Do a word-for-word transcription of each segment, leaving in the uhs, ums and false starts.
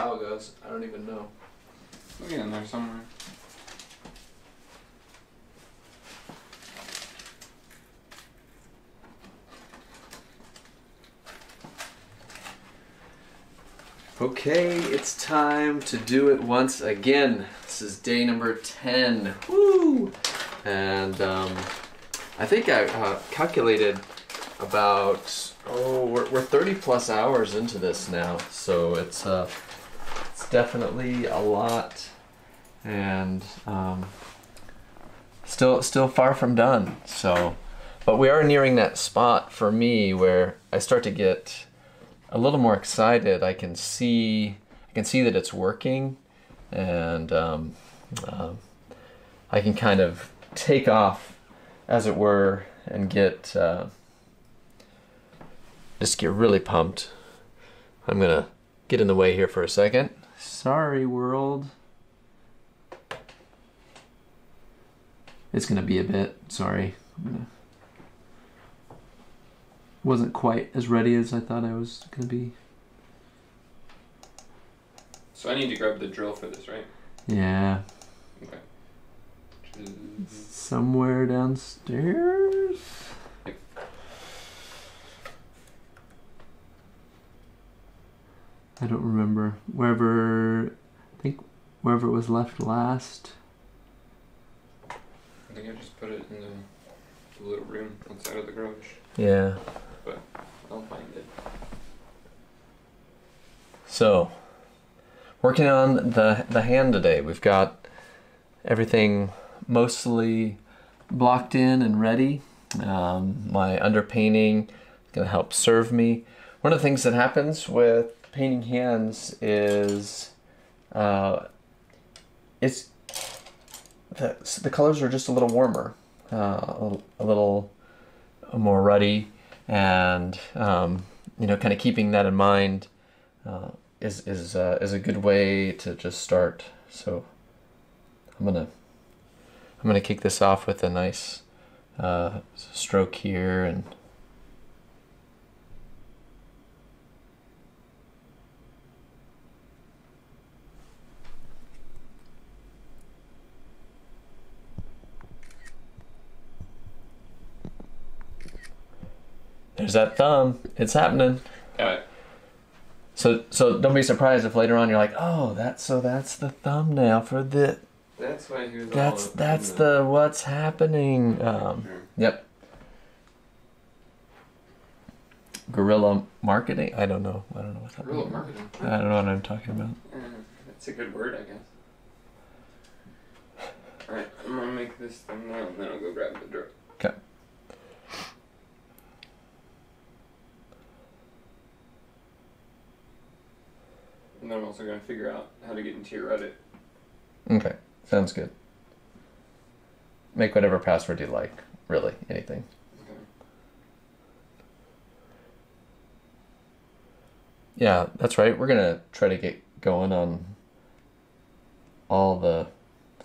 file goes. I don't even know. It'll be in there somewhere. Okay, it's time to do it once again. This is day number ten. Woo! And um, I think I uh, calculated about, oh, we're, we're thirty plus hours into this now. So it's, uh, it's definitely a lot, and um, still, still far from done. So, but we are nearing that spot for me where I start to get a little more excited. I can see, I can see that it's working, and um, uh, I can kind of take off, as it were, and get uh, just get really pumped. I'm gonna get in the way here for a second. Sorry, world. It's gonna be a bit. Sorry. I'm gonna... Wasn't quite as ready as I thought I was gonna be. So I need to grab the drill for this, right? Yeah. Okay. Somewhere downstairs. Yep. I don't remember. Wherever, I think wherever it was left last. I think I just put it in the little room outside of the garage. Yeah. But I'll find it. So, working on the the hand today. We've got everything mostly blocked in and ready. Um, my underpainting is going to help serve me. One of the things that happens with painting hands is uh, it's the the colors are just a little warmer, uh, a, a little more ruddy, and um, you know, kind of keeping that in mind uh, is is uh, is a good way to just start. So I'm gonna I'm gonna kick this off with a nice uh, stroke here, and there's that thumb. It's happening. All right. So so don't be surprised if later on you're like, oh, that's so that's the thumbnail for the. That's why he was That's all that's the what's happening. Um, sure. Yep. Guerrilla marketing. I don't know. I don't know what that. Guerrilla marketing. I don't know what I'm talking about. Uh, that's a good word, I guess. All right, I'm gonna make this thumbnail, and then I'll go grab the drill. Okay. And then I'm also going to figure out how to get into your Reddit. Okay, sounds good. Make whatever password you like, really, anything. Okay. Yeah, that's right. We're going to try to get going on all the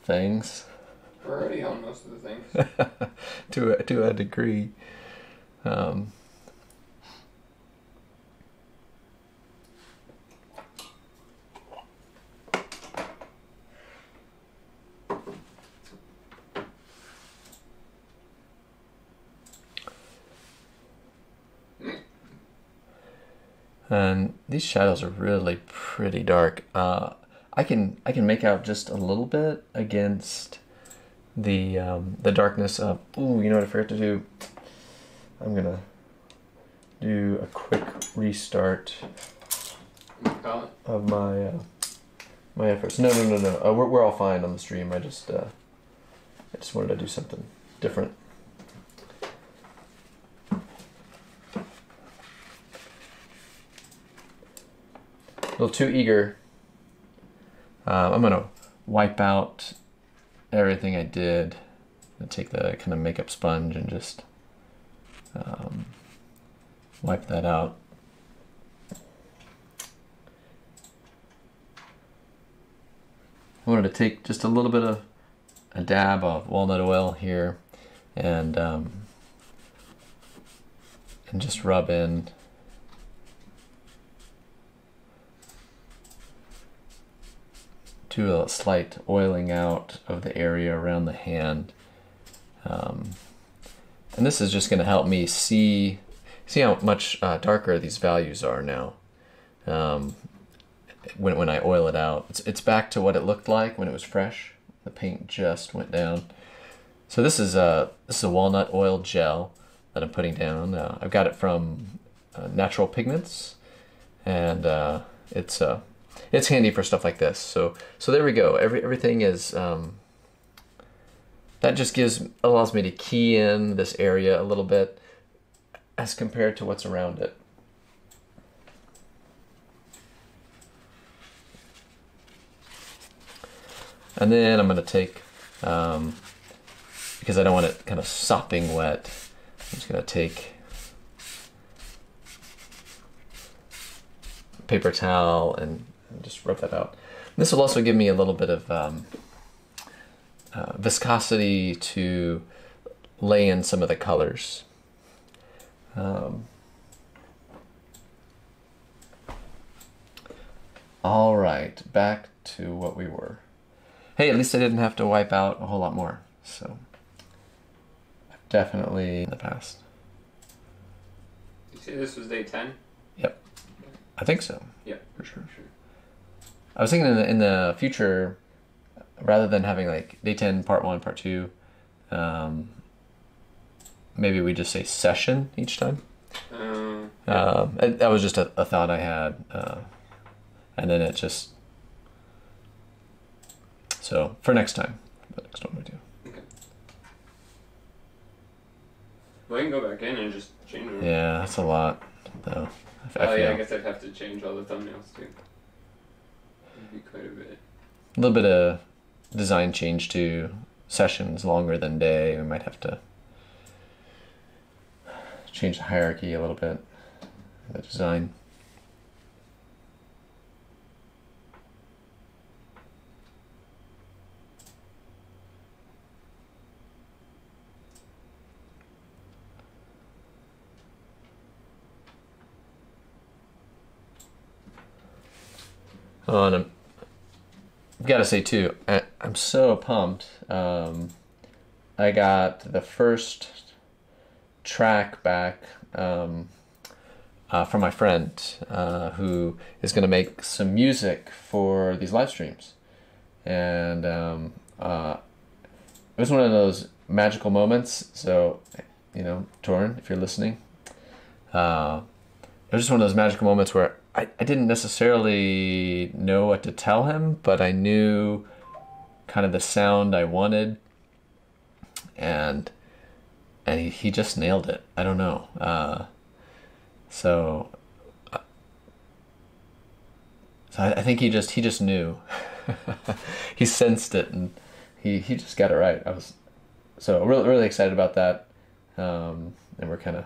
things. We're already on most of the things. to, a, to a degree. Um... And these shadows are really pretty dark. Uh, I can I can make out just a little bit against the um, the darkness of. Ooh, you know what I forgot to do? I'm gonna do a quick restart of my uh, my efforts. No, no, no, no. Uh, we're we're all fine on the stream. I just uh, I just wanted to do something different. A little too eager. Uh, I'm gonna wipe out everything I did and take the kind of makeup sponge and just um, wipe that out. I wanted to take just a little bit of a dab of walnut oil here, and um, and just rub in do a slight oiling out of the area around the hand. Um, and this is just going to help me see see how much uh, darker these values are now. Um, when, when I oil it out, it's, it's back to what it looked like when it was fresh. The paint just went down. So this is a, this is a walnut oil gel that I'm putting down. Uh, I've got it from uh, Natural Pigments, and uh, it's uh, it's handy for stuff like this. So so there we go. Every everything is um, that just gives allows me to key in this area a little bit as compared to what's around it. And then I'm going to take, um, because I don't want it kind of sopping wet, I'm just going to take a paper towel and just rub that out. This will also give me a little bit of um, uh, viscosity to lay in some of the colors. Um, all right, back to what we were. Hey, at least I didn't have to wipe out a whole lot more. So, definitely in the past. You say this was day ten? Yep. I think so. Yeah. For sure. sure. I was thinking in the, in the future, rather than having like day ten, part one, part two, um, maybe we just say session each time. Um, yeah. uh, that was just a, a thought I had. Uh, and then it just... So for next time, the next one we do. Okay. Well, I can go back in and just change them. Yeah, that's a lot, though. I oh, yeah, I guess I'd have to change all the thumbnails, too. That'd be quite a bit. A little bit of design change to sessions longer than day. We might have to change the hierarchy a little bit, the design. Oh, and I'm, I've got to say too, I, I'm so pumped. Um, I got the first track back um, uh, from my friend uh, who is going to make some music for these live streams. And um, uh, it was one of those magical moments. So, you know, Torin, if you're listening, uh, it was just one of those magical moments where I, I didn't necessarily know what to tell him, but I knew kind of the sound I wanted, and and he, he just nailed it. I don't know. Uh, so uh, so I, I think he just he just knew. He sensed it, and he, he just got it right. I was so really really excited about that, um, and we're kind of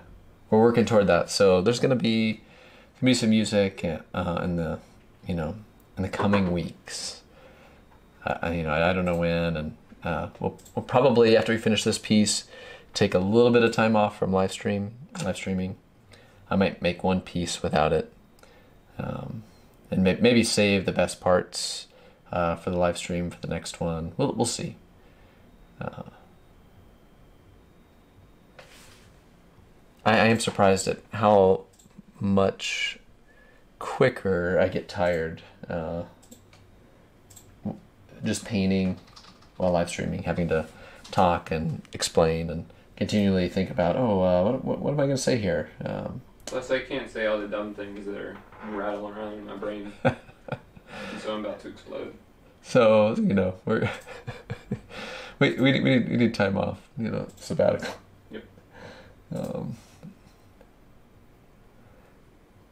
we're working toward that. So there's gonna be. Be some music uh, in the, you know, in the coming weeks. Uh, you know, I, I don't know when, and uh, we'll, we'll probably after we finish this piece, take a little bit of time off from live stream, live streaming. I might make one piece without it, um, and may, maybe save the best parts uh, for the live stream for the next one. We'll we'll see. Uh, I, I am surprised at how much quicker I get tired uh, just painting while live streaming, having to talk and explain and continually think about, oh, uh, what, what, what am I going to say here? Um, Plus, I can't say all the dumb things that are rattling around in my brain, so I'm about to explode. So, you know, we're we, we, we, need, we need time off, you know, sabbatical. Yep. Um,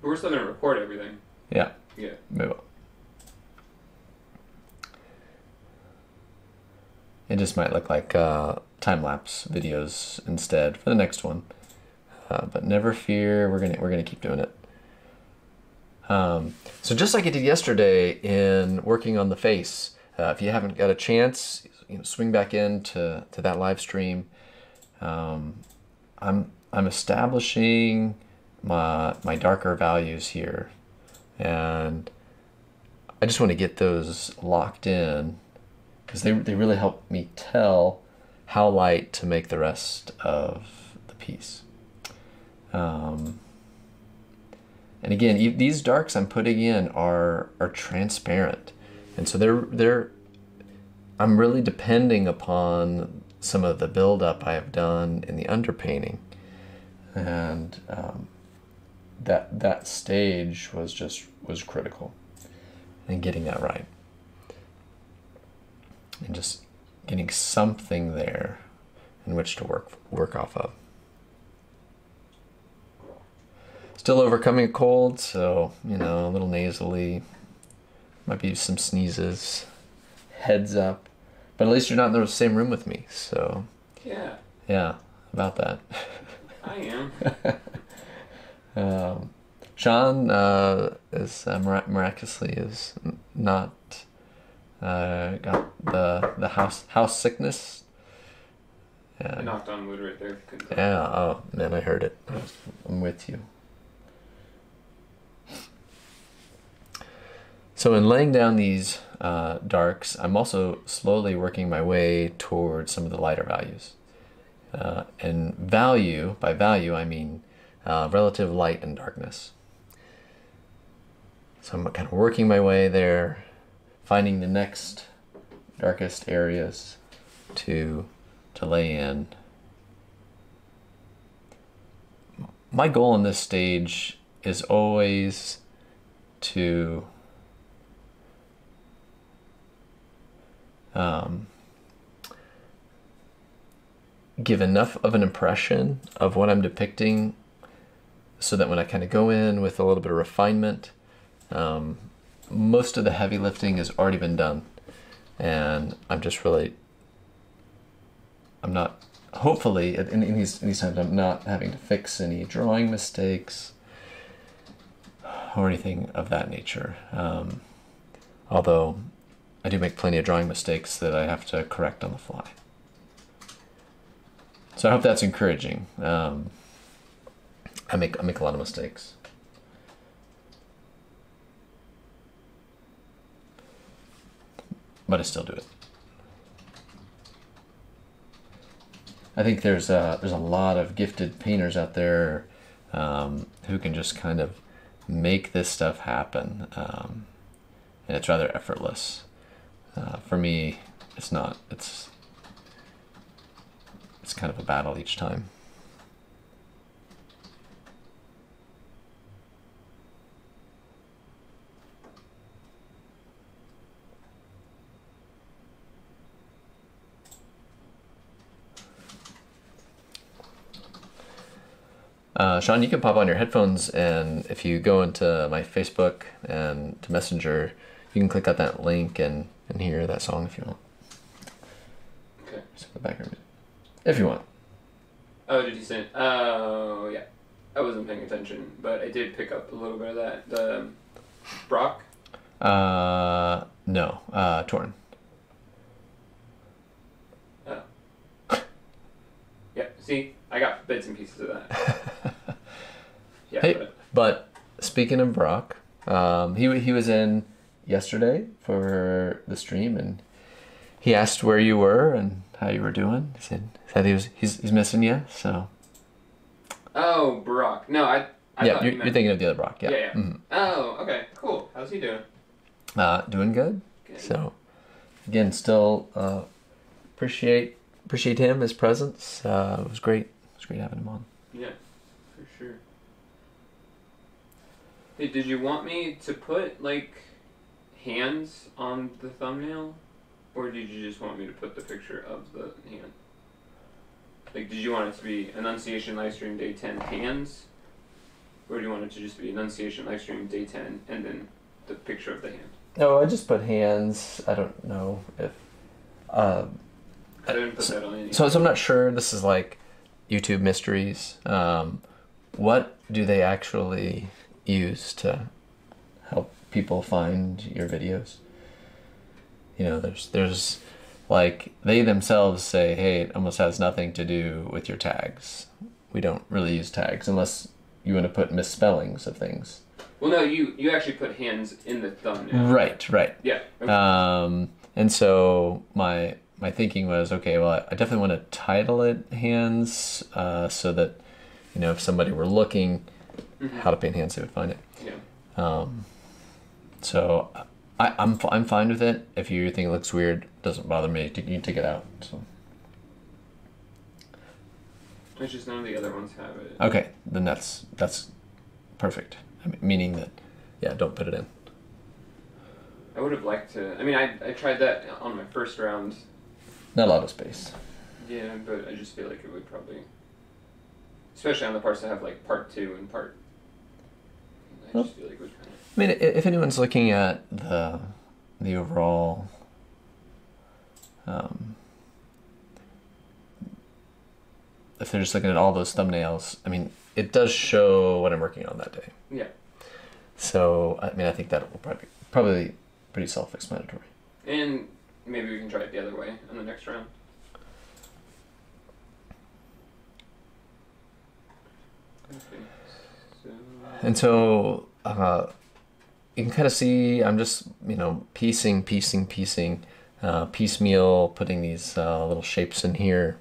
We're still gonna record everything. Yeah. Yeah. Move on. It just might look like uh, time lapse videos instead for the next one, uh, but never fear, we're gonna we're gonna keep doing it. Um, so just like I did yesterday in working on the face, uh, if you haven't got a chance, you know, swing back in to, to that live stream. Um, I'm I'm establishing. My, my darker values here, and I just want to get those locked in because they, they really help me tell how light to make the rest of the piece. Um, and again, these darks I'm putting in are, are transparent. And so they're, they're, I'm really depending upon some of the buildup I have done in the underpainting. And um, that, that stage was just, was critical in getting that right. And just getting something there in which to work, work off of. Still overcoming a cold, so, you know, a little nasally. Might be some sneezes. Heads up. But at least you're not in the same room with me, so. Yeah. Yeah, about that. I am. um, Sean uh, is uh, mirac miraculously is not uh, got the the house house sickness. Yeah. I knocked on wood right there. Yeah. Oh man, I heard it. I'm with you. So in laying down these uh, darks, I'm also slowly working my way towards some of the lighter values. Uh, and value, by value, I mean uh, relative light and darkness. So I'm kind of working my way there, finding the next darkest areas to, to lay in. My goal in this stage is always to Um, give enough of an impression of what I'm depicting so that when I kind of go in with a little bit of refinement, um, most of the heavy lifting has already been done. And I'm just really, I'm not, hopefully, in, in, these, in these times, I'm not having to fix any drawing mistakes or anything of that nature. Um, although, I do make plenty of drawing mistakes that I have to correct on the fly. So I hope that's encouraging. Um, I make I make a lot of mistakes. But I still do it. I think there's a, there's a lot of gifted painters out there um, who can just kind of make this stuff happen. Um, and it's rather effortless. Uh, for me, it's not. It's it's kind of a battle each time. Uh, Sean, you can pop on your headphones, and if you go into my Facebook and to Messenger, you can click on that link and. and hear that song if you want. Okay. Just the background music. If you want. Oh, did you say it? Oh, uh, yeah. I wasn't paying attention, but I did pick up a little bit of that. The Brock? Uh, no. Uh, Torin. Oh. Yeah, see? I got bits and pieces of that. Yeah, hey, but... but speaking of Brock, um, he, he was in... yesterday for the stream, and he asked where you were and how you were doing. He said, said he was he's, he's missing you. So. Oh, Brock. No, I. I yeah, thought you're, you meant... you're thinking of the other Brock. Yeah. Yeah, yeah. Mm-hmm. Oh, okay, cool. How's he doing? Uh, doing good. good. So, again, still uh, appreciate appreciate him, his presence. Uh, it was great. It was great having him on. Yeah, for sure. Hey, did you want me to put like? hands on the thumbnail, or did you just want me to put the picture of the hand? Like, did you want it to be Annunciation Livestream Day ten hands, or do you want it to just be Annunciation Livestream Day ten and then the picture of the hand? No, I just put hands. I don't know if. Um, I didn't put so, that on any. So, so I'm not sure. This is like YouTube mysteries. Um, what do they actually use to help people find your videos? You know, there's there's like they themselves say, hey, it almost has nothing to do with your tags. We don't really use tags unless you want to put misspellings of things. Well, no, you you actually put hands in the thumbnail. Right, right. Yeah. Okay. Um, and so my my thinking was, okay, well, I definitely want to title it hands, uh, so that, you know, if somebody were looking, mm-hmm. how to paint hands, they would find it. Yeah. Um, so I, I'm I'm fine with it. If you think it looks weird, it doesn't bother me. You take it out. So. It's just none of the other ones have it. Okay, then that's that's perfect. I mean, meaning that, yeah, don't put it in. I would have liked to. I mean, I I tried that on my first round. Not a lot of space. Yeah, but I just feel like it would probably, especially on the parts that have like part two and part. I well, just feel like it would kind of. I mean, if anyone's looking at the the overall. Um, If they're just looking at all those thumbnails, I mean, it does show what I'm working on that day. Yeah. So, I mean, I think that will probably probably be pretty self-explanatory. And maybe we can try it the other way on the next round. Okay. So... And so, uh, you can kind of see I'm just, you know, piecing, piecing, piecing, uh, piecemeal, putting these uh, little shapes in here.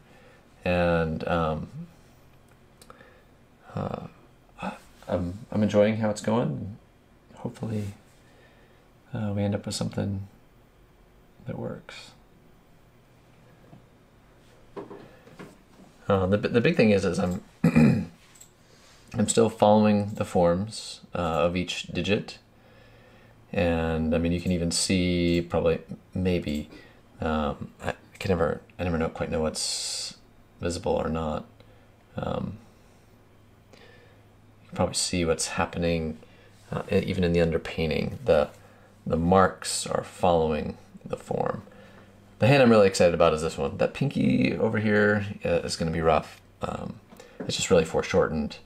And um, uh, I'm, I'm enjoying how it's going. Hopefully uh, we end up with something that works. Uh, the, the big thing is, is I'm, I'm still following the forms uh, of each digit. And I mean, you can even see probably, maybe, um, I can never, I never know, quite know what's visible or not. Um, you can probably see what's happening, uh, even in the underpainting. The the marks are following the form. The hand I'm really excited about is this one. That pinky over here is going to be rough. Um, it's just really foreshortened.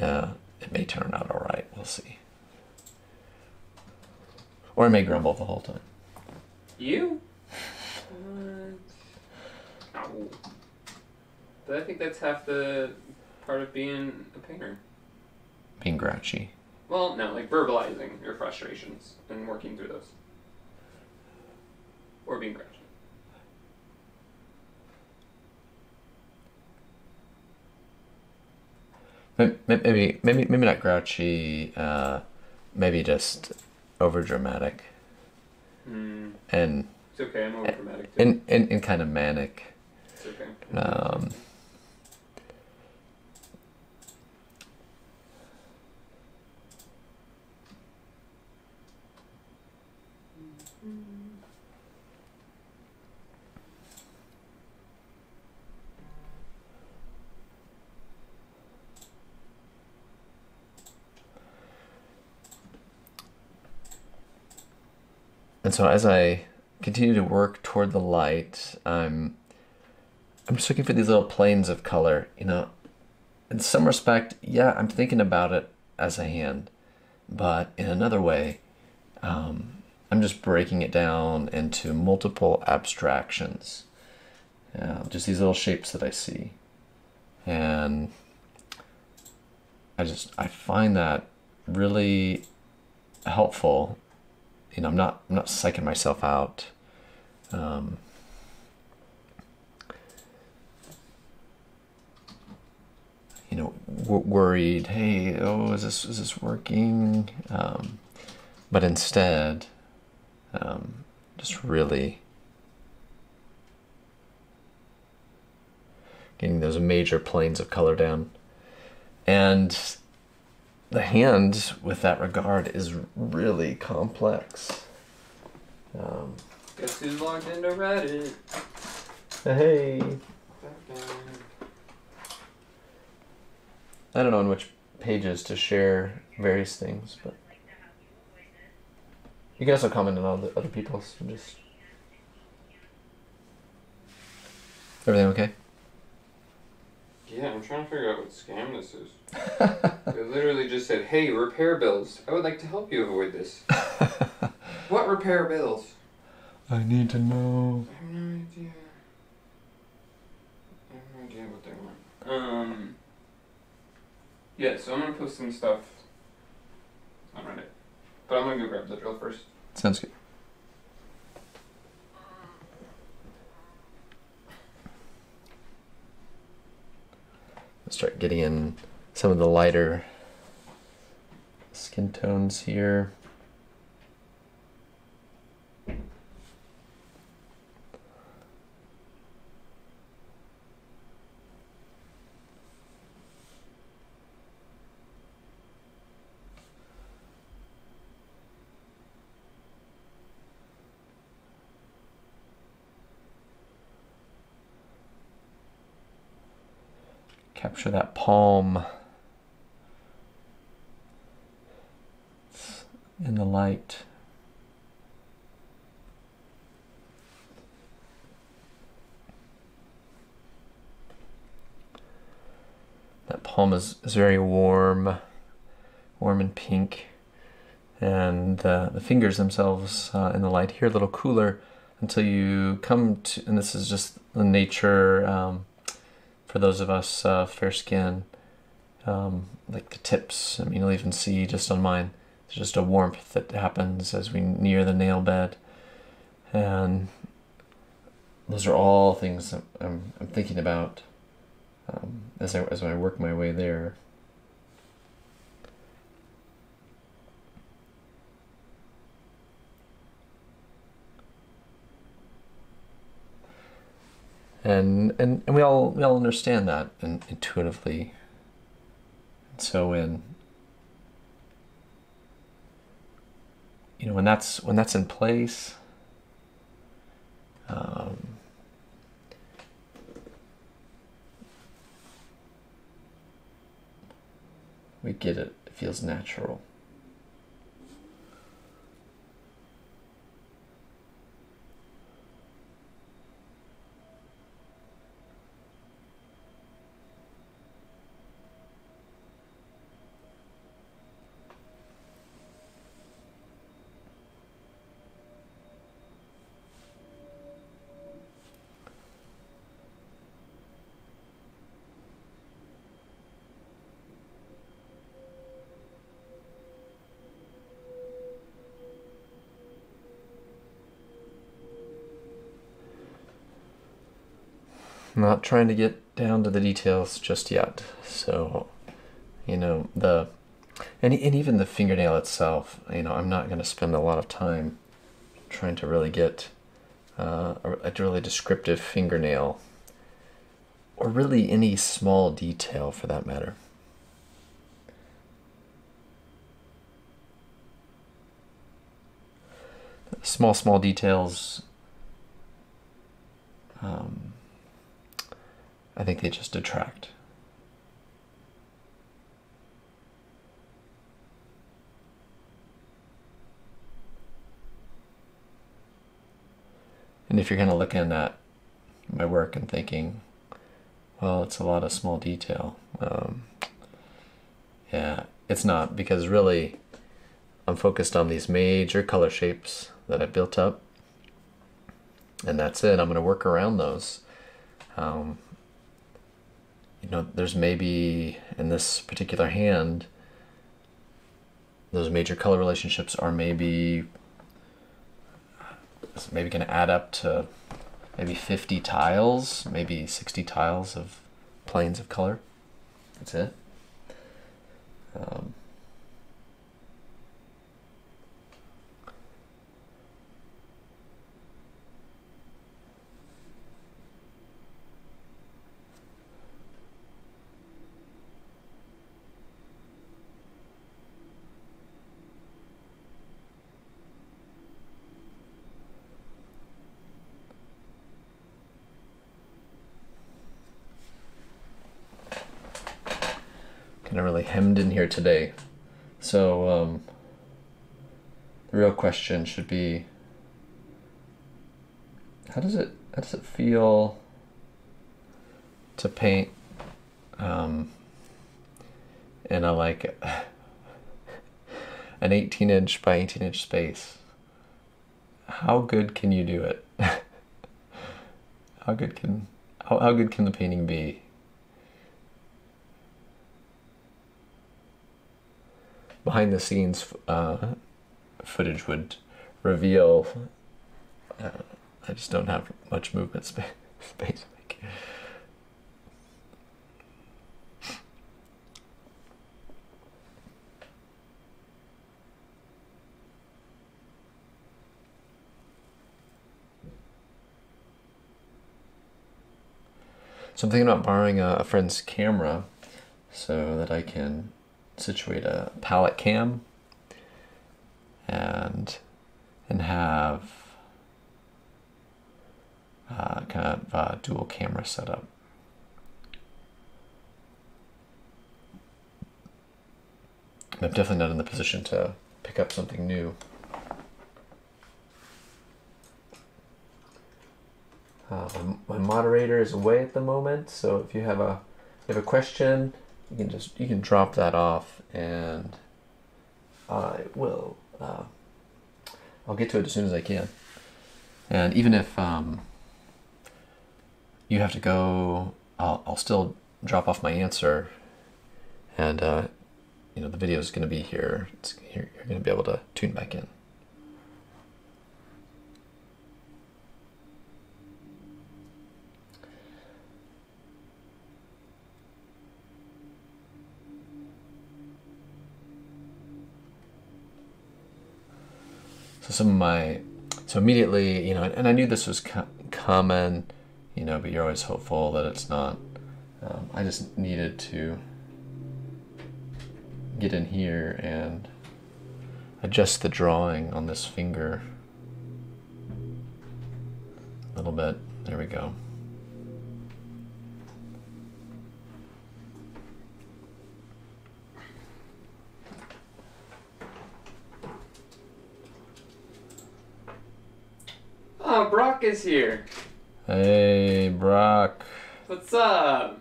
Uh, it may turn out all right. We'll see. Or I may grumble the whole time. You? What? Ow. But I think that's half the part of being a painter. Being grouchy. Well, no, like verbalizing your frustrations and working through those. Or being grouchy. Maybe, maybe, maybe not grouchy, uh, maybe just overdramatic. Mm. And, it's okay, I'm overdramatic too. And, and, and kind of manic. It's okay. Um... And so as I continue to work toward the light, I'm I'm just looking for these little planes of color, you know. In some respect, yeah, I'm thinking about it as a hand, but in another way, um, I'm just breaking it down into multiple abstractions, uh, just these little shapes that I see, and I just I find that really helpful. You know, I'm not, I'm not psyching myself out. Um, you know, w worried, hey, oh, is this, is this working? Um, but instead, um, just really getting those major planes of color down. And the hand, with that regard, is really complex. Um, Guess who's logged into Reddit? Hey. I don't know on which pages to share various things, but you can also comment on all the other people's. I'm just everything okay? Yeah, I'm trying to figure out what scam this is. They literally just said, hey, repair bills. I would like to help you avoid this. What repair bills? I need to know. I have no idea. I have no idea what they want. Um, yeah, so I'm going to post some stuff on Reddit. But I'm gonna go grab the drill first. Sounds good. Let's start getting in some of the lighter skin tones here. Capture that palm in the light. That palm is, is very warm, warm and pink, and uh, the fingers themselves uh, in the light here a little cooler until you come to, and this is just the nature. Um, For those of us uh, fair skin, um, like the tips, I mean, you'll even see just on mine, there's just a warmth that happens as we near the nail bed. And those are all things that I'm, I'm thinking about um, as, I, as I work my way there. And, and and we all we all understand that in, intuitively. And so when you know when that's when that's in place, um, we get it. It feels natural. Not trying to get down to the details just yet, so you know the and, and even the fingernail itself, you know I'm not going to spend a lot of time trying to really get uh, a, a really descriptive fingernail, or really any small detail for that matter. Small small details, um, I think they just detract. And if you're kind of looking at my work and thinking, well, it's a lot of small detail. Um, yeah, it's not, because really I'm focused on these major color shapes that I built up, and that's it. I'm going to work around those. Um, You know, there's maybe in this particular hand, those major color relationships are maybe maybe going to add up to maybe fifty tiles, maybe sixty tiles of planes of color. That's it. Um, really hemmed in here today, so um, the real question should be, how does it how does it feel to paint um, in a like an eighteen inch by eighteen inch space? How good can you do it? how good can how, how good can the painting be? behind the scenes uh, footage would reveal. Uh, I just don't have much movement space. space. So I'm thinking about borrowing a, a friend's camera so that I can situate a palette cam and and have uh, kind of a dual camera setup. I'm definitely not in the position to pick up something new. Uh, my, my moderator is away at the moment, so if you have a if you have a question, you can just you can drop that off, and I will uh, I'll get to it as soon as I can. And even if um, you have to go, I'll I'll still drop off my answer, and uh, you know the video is going to be here. It's here. You're going to be able to tune back in. So some of my, so immediately, you know, and, and I knew this was co common, you know, but you're always hopeful that it's not. Um, I just needed to get in here and adjust the drawing on this finger a little bit. There we go. Oh, Brock is here. Hey, Brock. What's up?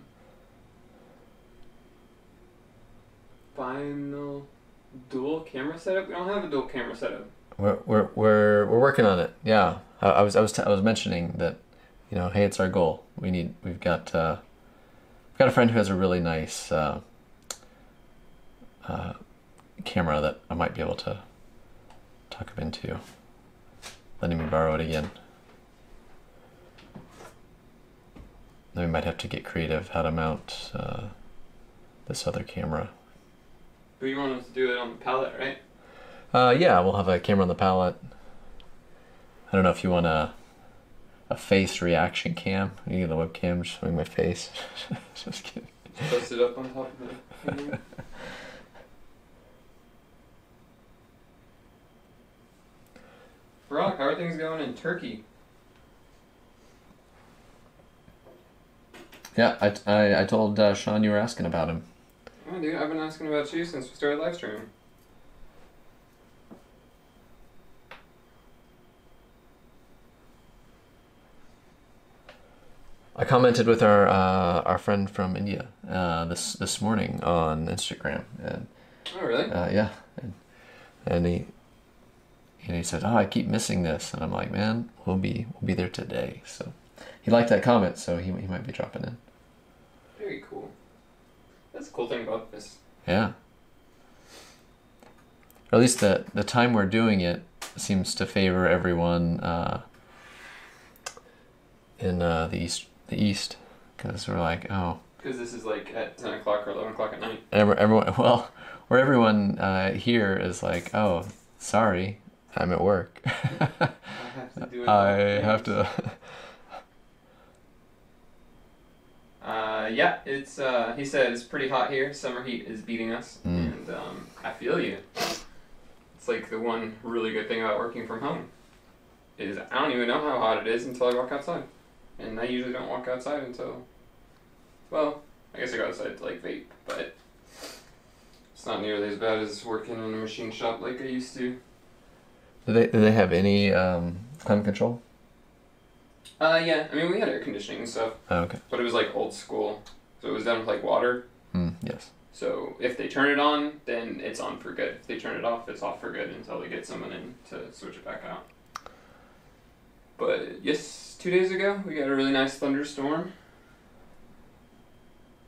Final dual camera setup? We don't have a dual camera setup. We're we're we're, we're working on it. Yeah, I, I was I was t I was mentioning that, you know, hey, it's our goal. We need we've got uh, we've got a friend who has a really nice uh, uh, camera that I might be able to tuck him into. Letting me borrow it again. Then we might have to get creative how to mount uh, this other camera. But you want us to do it on the pallet, right? Uh, yeah, we'll have a camera on the pallet. I don't know if you want a, a face reaction cam. You get the webcam, just showing my face. Just kidding. Post it up on top of the Brock, how are things going in Turkey? Yeah, I, I, I told uh, Sean you were asking about him. Oh, dude, I've been asking about you since we started live streaming. I commented with our uh, our friend from India uh, this this morning on Instagram, and oh really? Uh, yeah, and, and he. And he said, "Oh, I keep missing this," and I'm like, "Man, we'll be we'll be there today." So he liked that comment, so he he might be dropping in. Very cool. That's a cool thing about this. Yeah. Or at least the the time we're doing it seems to favor everyone uh, in uh, the east the east because we're like, oh. Because this is like at ten o'clock or eleven o'clock at night. Every, everyone, well, or everyone uh, here is like, oh, sorry. I'm at work. I have to do it. I have to. uh, yeah, it's. Uh, he said it's pretty hot here. Summer heat is beating us, mm. and um, I feel you. It's like the one really good thing about working from home is I don't even know how hot it is until I walk outside, and I usually don't walk outside until. Well, I guess I go outside to like vape, but it's not nearly as bad as working in a machine shop like I used to. Do they, do they have any um, climate control? Uh, yeah. I mean, we had air conditioning and stuff. Oh, okay. But it was, like, old school. So it was done with, like, water. Mm, yes. So if they turn it on, then it's on for good. If they turn it off, it's off for good until they get someone in to switch it back out. But, yes, two days ago, we got a really nice thunderstorm.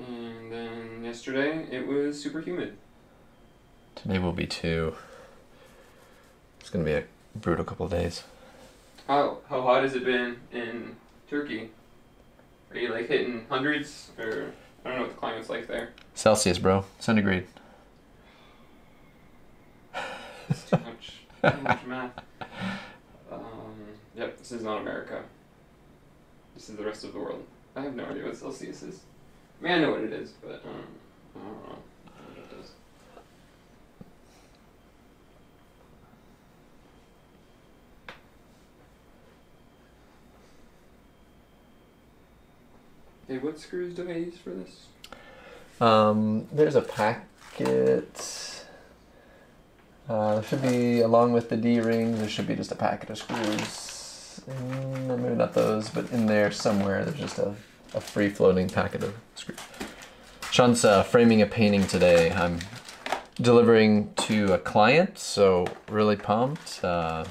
And then yesterday, it was super humid. Maybe we'll be two. It's gonna be a brutal couple of days. How how hot has it been in Turkey? Are you like hitting hundreds, or I don't know what the climate's like there? Celsius, bro. Centigrade. That's too much, too much math. Um, yep, this is not America. This is the rest of the world. I have no idea what Celsius is. I mean, I know what it is, but um, I don't know what it does. Hey, what screws do I use for this? Um, there's a packet. Uh, there should be, along with the D-rings, there should be just a packet of screws. Mm, maybe not those, but in there somewhere there's just a, a free-floating packet of screws. Sean's uh, framing a painting today. I'm delivering to a client, so really pumped. Uh,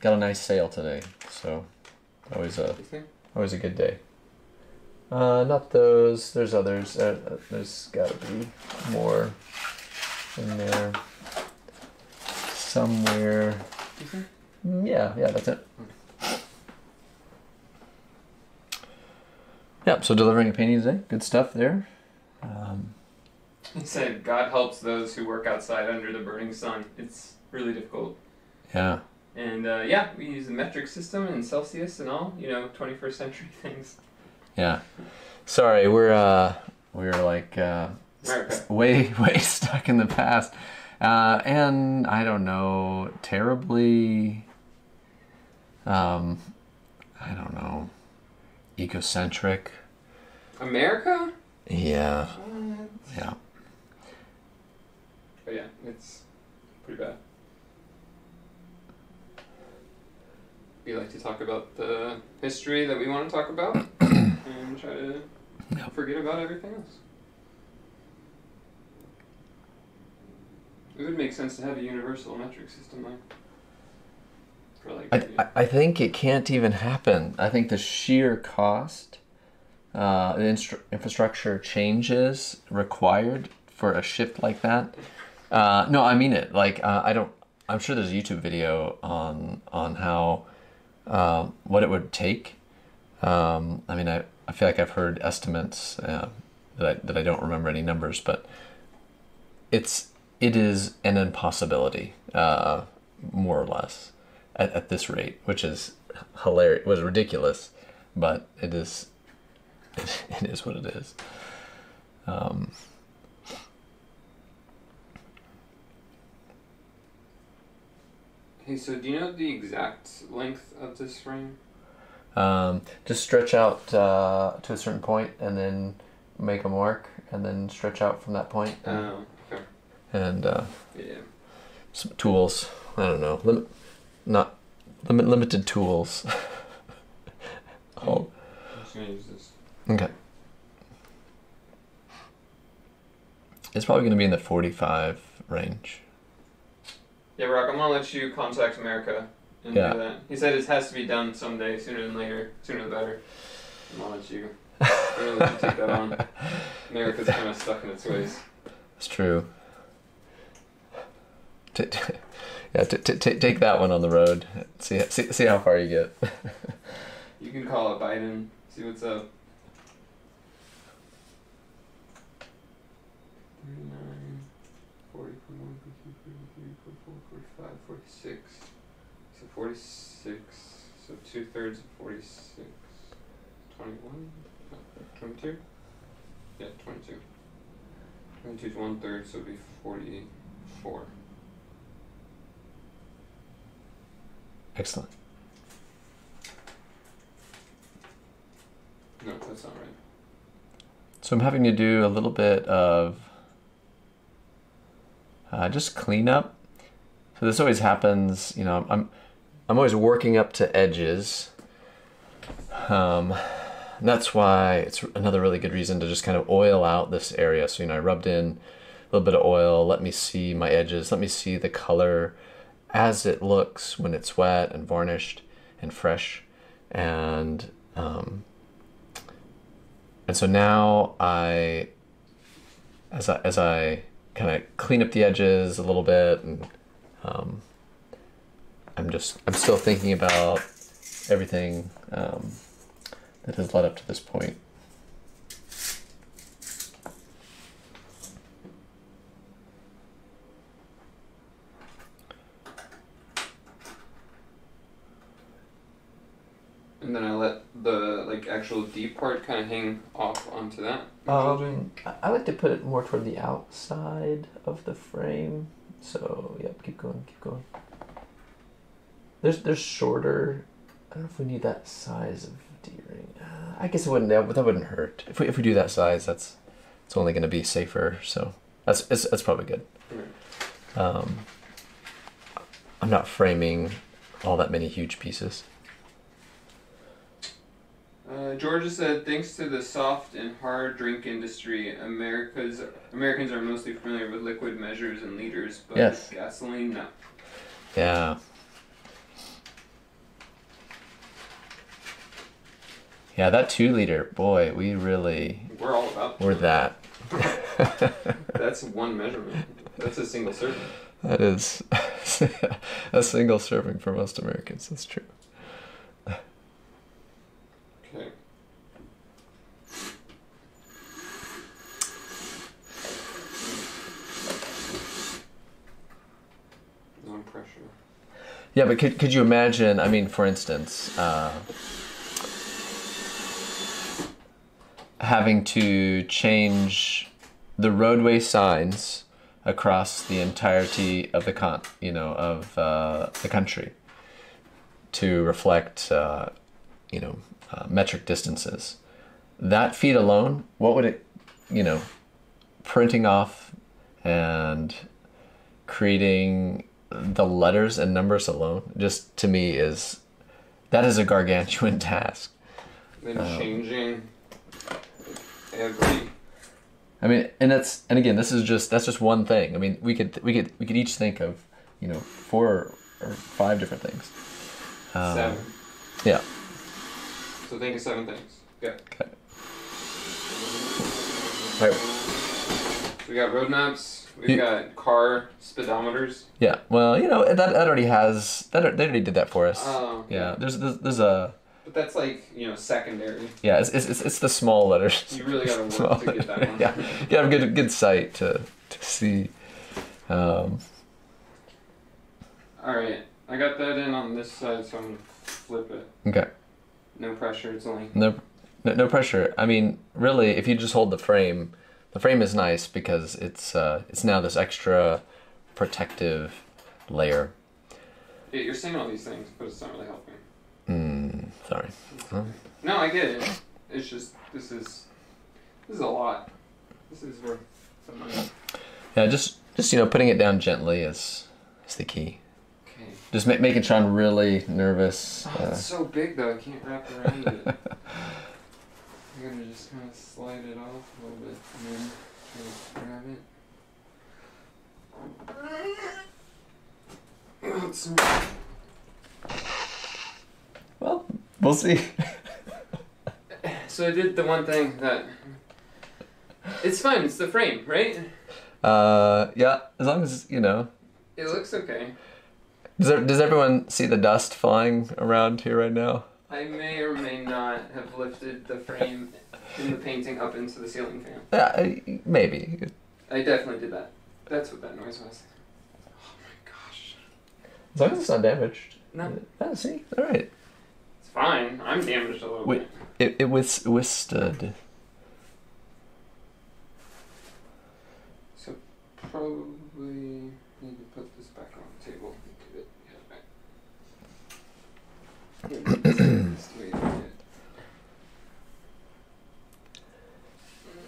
got a nice sale today, so always a, always a good day. Uh, not those, there's others. Uh, there's gotta be more in there somewhere. Mm-hmm. Yeah, yeah, that's it. Yep, so delivering a painting today. Good stuff there. Um, he said, God helps those who work outside under the burning sun. It's really difficult. Yeah. And uh, yeah, we use the metric system and Celsius and all, you know, twenty-first century things. Yeah. Sorry, we're uh, we're like uh, way, way stuck in the past. Uh, and, I don't know, terribly, um, I don't know. Egocentric. America? Yeah. What? Yeah. But yeah, it's pretty bad. We like to talk about the history that we want to talk about and try to yep. forget about everything else. It would make sense to have a universal metric system, like. Like, I, yeah. I think it can't even happen. I think the sheer cost, uh, the infrastructure changes required for a shift like that. Uh, no, I mean it. Like uh, I don't. I'm sure there's a YouTube video on on how uh, what it would take. Um, I mean, I, I feel like I've heard estimates uh, that I, that I don't remember any numbers, but it's it is an impossibility, uh, more or less. At, at this rate, which is hilarious, was ridiculous, but it is, it, it is what it is. Um, hey, so do you know the exact length of this frame? Um, just stretch out uh, to a certain point, and then make them work, and then stretch out from that point. And, oh, okay. And uh, yeah, some tools. I don't know. Lim Not lim limited tools. Oh. I'm just gonna use this. Okay. It's probably gonna be in the forty-five range. Yeah, Brock, I'm gonna let you contact America and yeah. do that. He said it has to be done someday, sooner than later, sooner the better. I'm gonna let you, I'm gonna let you take that on. America's kind of stuck in its ways. It's true. Yeah, t t t take that one on the road. See, see, see how far you get. You can call it Biden. See what's up. thirty-nine, forty, forty-one, forty-two, forty-three, forty-four, forty-five, forty-six. So forty-six. So two thirds of forty-six. twenty-one. twenty-two. Yeah, twenty-two. twenty-two is one third, so it'd be forty-four. Excellent. No, that's not right. So I'm having to do a little bit of uh, just cleanup. So this always happens, you know, I'm, I'm always working up to edges. Um, and that's why it's another really good reason to just kind of oil out this area. So, you know, I rubbed in a little bit of oil, let me see my edges, let me see the color as it looks when it's wet and varnished and fresh. And um, and so now I, as I, as I kind of clean up the edges a little bit. And um, I'm just, I'm still thinking about everything um, that has led up to this point. And then I let the like actual deep part kind of hang off onto that. Um, I like to put it more toward the outside of the frame. So yep, keep going, keep going. There's there's shorter. I don't know if we need that size of D-ring. Uh, I guess it wouldn't. That, that wouldn't hurt. If we if we do that size, that's it's only going to be safer. So that's it's, that's probably good. Mm. Um, I'm not framing all that many huge pieces. Uh, Georgia said, thanks to the soft and hard drink industry, America's Americans are mostly familiar with liquid measures and liters, but yes. Gasoline, no. Yeah. Yeah, that two liter, boy, we really... We're all about We're that. That's one measurement. That's a single serving. That is a single serving for most Americans, that's true. Yeah, but could, could you imagine, I mean, for instance, uh, having to change the roadway signs across the entirety of the con, you know, of uh, the country to reflect, uh, you know, uh, metric distances. That feat alone, what would it, you know, printing off and creating the letters and numbers alone, just to me is, that is a gargantuan task. Then um, changing every. I mean, and that's, and again, this is just, that's just one thing. I mean, we could, we could, we could each think of, you know, four or five different things. Um, seven. Yeah. So think of seven things. Okay. Okay. All right. We got road maps. We've you, got car speedometers. Yeah, well, you know that that already has that. They already did that for us. Oh. Okay. Yeah, there's, there's there's a. But that's like you know secondary. Yeah, it's it's it's the small letters. You really gotta work small to get that one. Yeah, you have a good good sight to to see. Um. All right, I got that in on this side, so I'm gonna flip it. Okay. No pressure. It's only. No, no, no pressure. I mean, really, if you just hold the frame. The frame is nice because it's uh, it's now this extra protective layer. Yeah, you're saying all these things, but it's not really helping. Mm, sorry. Oh. No, I get it. It's just this is this is a lot. This is worth some money. Yeah, just just you know, putting it down gently is is the key. Okay. Just ma making Sean really nervous. Oh, uh, it's so big though. I can't wrap around it. I'm gonna just kind of slide it off a little bit and then just grab it. Well, we'll see. So I did the one thing that it's fun. It's the frame, right? Uh, yeah. As long as you know. It looks okay. Does there, does everyone see the dust flying around here right now? I may or may not have lifted the frame in the painting up into the ceiling fan. Yeah, maybe. I definitely did that. That's what that noise was. Oh my gosh. As long as it's not damaged. No. Oh, see? All right. It's fine. I'm damaged a little bit. It, it withstood. So probably need to put this back on the table.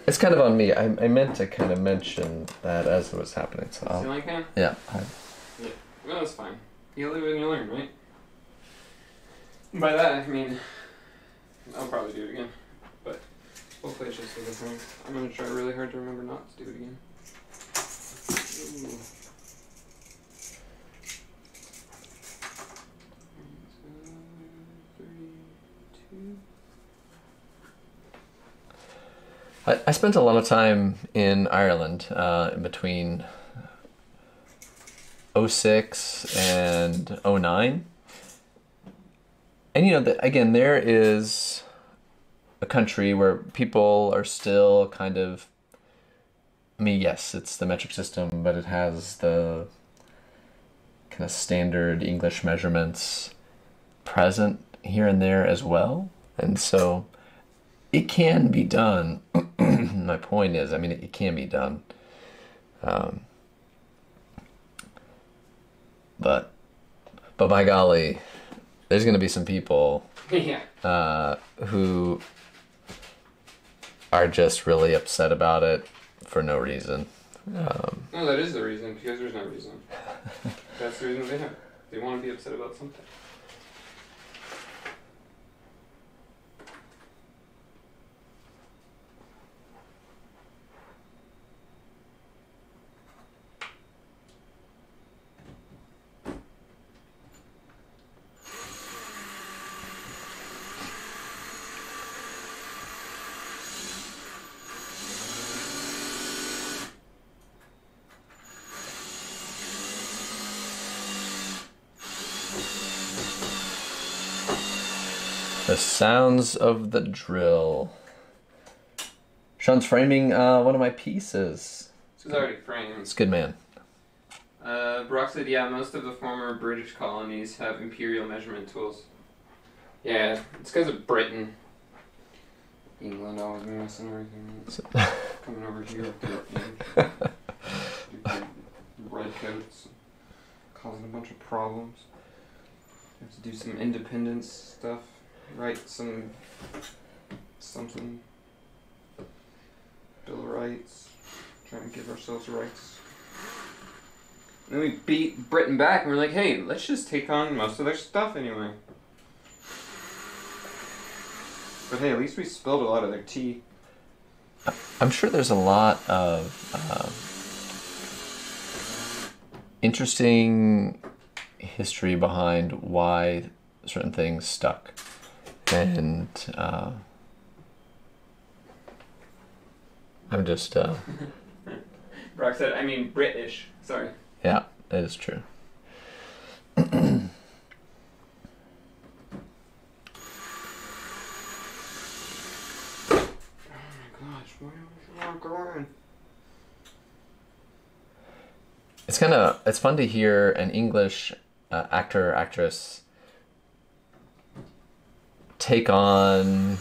It's kind of on me. I, I meant to kind of mention that as it was happening. So I'll, ceiling fan? Yeah. I, yeah. Well, that's fine. You live and you learn, right? By that, I mean, I'll probably do it again. But hopefully it's just a good thing. I'm going to try really hard to remember not to do it again. Ooh. I, I spent a lot of time in Ireland uh, between oh six and oh nine. And, you know, the, again, there is a country where people are still kind of, I mean, yes, it's the metric system, but it has the kind of standard English measurements present here and there as well. And so it can be done. My point is, I mean, it, it can be done. Um, but, but by golly, there's going to be some people yeah. uh, who are just really upset about it for no reason. Um, no, that is the reason, because there's no reason. That's the reason they have. They want to be upset about something. The sounds of the drill. Sean's framing uh, one of my pieces. This is already framed. It's good, man. Uh, Brock said, yeah, most of the former British colonies have imperial measurement tools. Yeah, it's because of Britain. England always messing everything. So coming over here. Redcoats. Causing a bunch of problems. We have to do some independence stuff. Write some something. Bill of Rights. Trying to give ourselves rights. And then we beat Britain back and we're like, hey, let's just take on most of their stuff anyway. But hey, at least we spilled a lot of their tea. I'm sure there's a lot of uh, interesting history behind why certain things stuck. And uh, I'm just. Uh, Brock said, I mean, British. Sorry. Yeah, that is true. Oh my gosh, where are we going? It's kind of it's fun to hear an English uh, actor or actress take on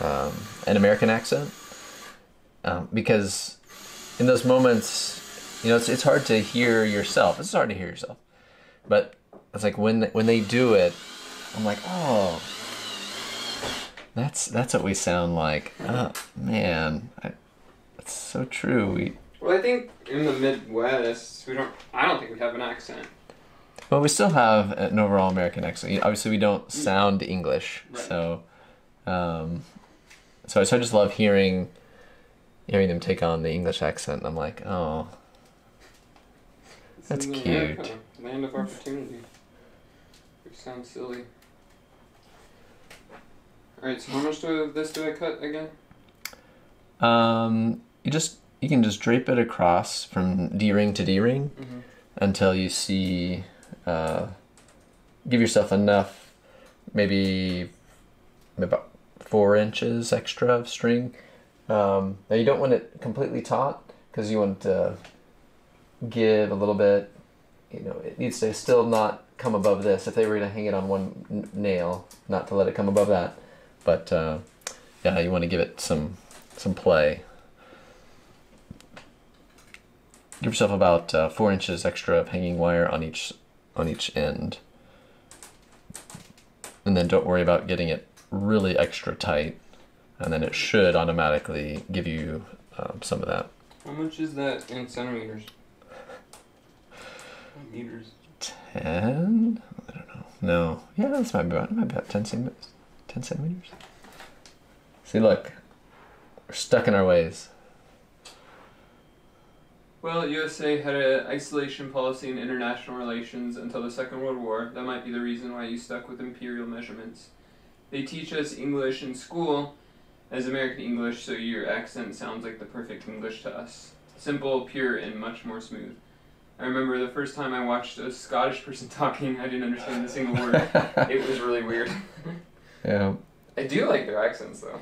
um, an American accent, um, because in those moments, you know, it's, it's hard to hear yourself. It's hard to hear yourself, but it's like when when they do it, I'm like, oh, that's that's what we sound like. Oh, man, I, that's so true. We well, I think in the Midwest, we don't. I don't think we have an accent. Well, we still have an overall American accent. Obviously, we don't sound English, right. so um, so, so I just love hearing hearing them take on the English accent. I'm like, oh, that's cute. America, land of opportunity. Which sounds silly. All right, so how much of this do I cut again? Um, you just you can just drape it across from D-ring to D-ring mm-hmm. until you see. Uh, give yourself enough, maybe about four inches extra of string. Um, now you don't want it completely taut because you want to give a little bit. You know, it needs to still not come above this. If they were going to hang it on one n nail, not to let it come above that. But uh, yeah, you want to give it some some play. Give yourself about uh, four inches extra of hanging wire on each. on each end. And then don't worry about getting it really extra tight. And then it should automatically give you um, some of that. How much is that in centimeters? Meters? ten? I don't know. No. Yeah, that's my about, my about ten centimeters. ten centimeters. See, look. We're stuck in our ways. Well, U S A had an isolation policy in international relations until the Second World War. That might be the reason why you stuck with imperial measurements. They teach us English in school, as American English, so your accent sounds like the perfect English to us. Simple, pure, and much more smooth. I remember the first time I watched a Scottish person talking, I didn't understand a single word. It was really weird. Yeah. I do like their accents, though.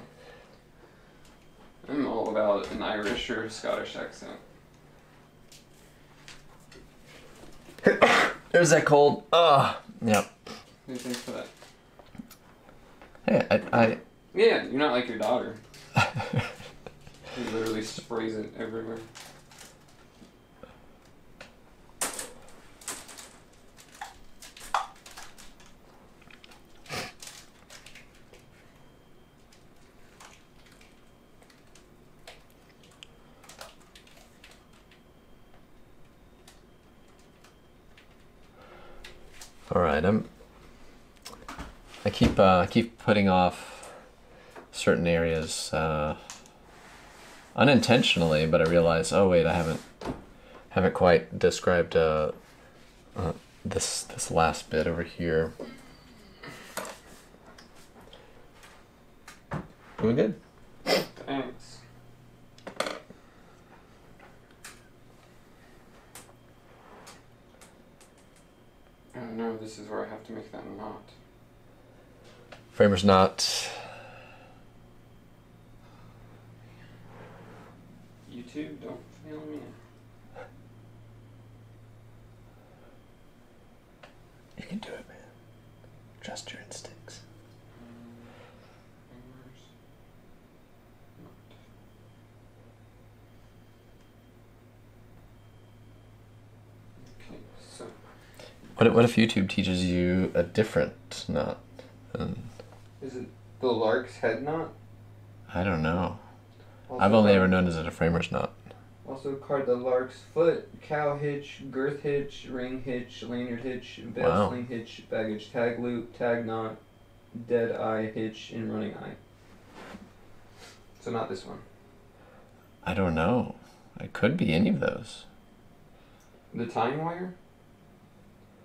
I'm all about an Irish or Scottish accent. There's that cold. Ugh. Yep. Hey, thanks for that. Hey, I... I... Yeah, you're not like your daughter. She literally sprays it everywhere. All right, I'm. I keep uh, I keep putting off certain areas uh, unintentionally, but I realize, oh wait, I haven't haven't quite described uh, uh, this this last bit over here. Doing good. Thanks. Oh no, this is where I have to make that knot. Framer's knot. YouTube, don't fail me. You can do it, man. Trust your instincts. What if, what if YouTube teaches you a different knot? Um, Is it the lark's head knot? I don't know. Also I've only ever known as it a framer's knot. Also called the lark's foot, cow hitch, girth hitch, ring hitch, lanyard hitch, bell wow. sling hitch, baggage tag loop, tag knot, dead eye hitch, and running eye. So not this one. I don't know. It could be any of those. The tying wire?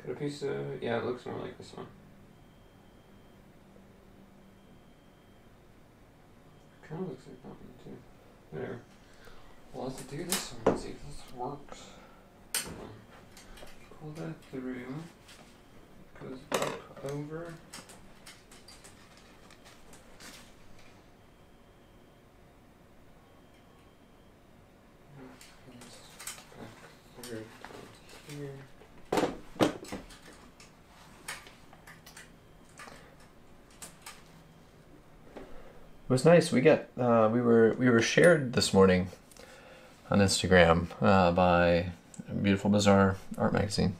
Could a piece of... yeah, it looks more like this one. It kind of looks like that one, too. Whatever. Well, let's do this one. Let's see if this works. Pull that through. Goes back over. Back through here. It was nice. We got uh, we were we were shared this morning on Instagram uh, by Beautiful Bizarre art magazine,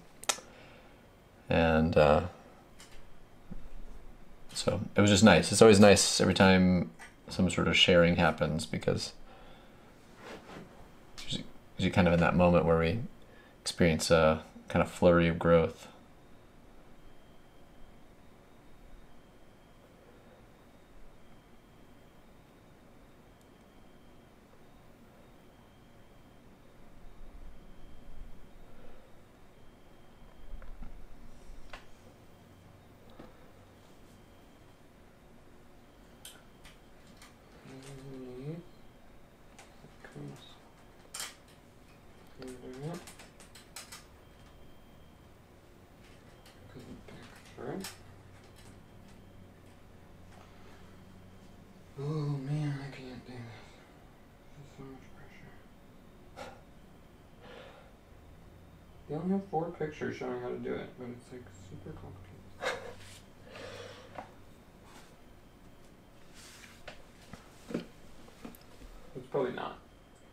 and uh, so it was just nice. It's always nice every time some sort of sharing happens because you're kind of in that moment where we experience a kind of flurry of growth. They only have four pictures showing how to do it, but it's like super complicated. It's probably not.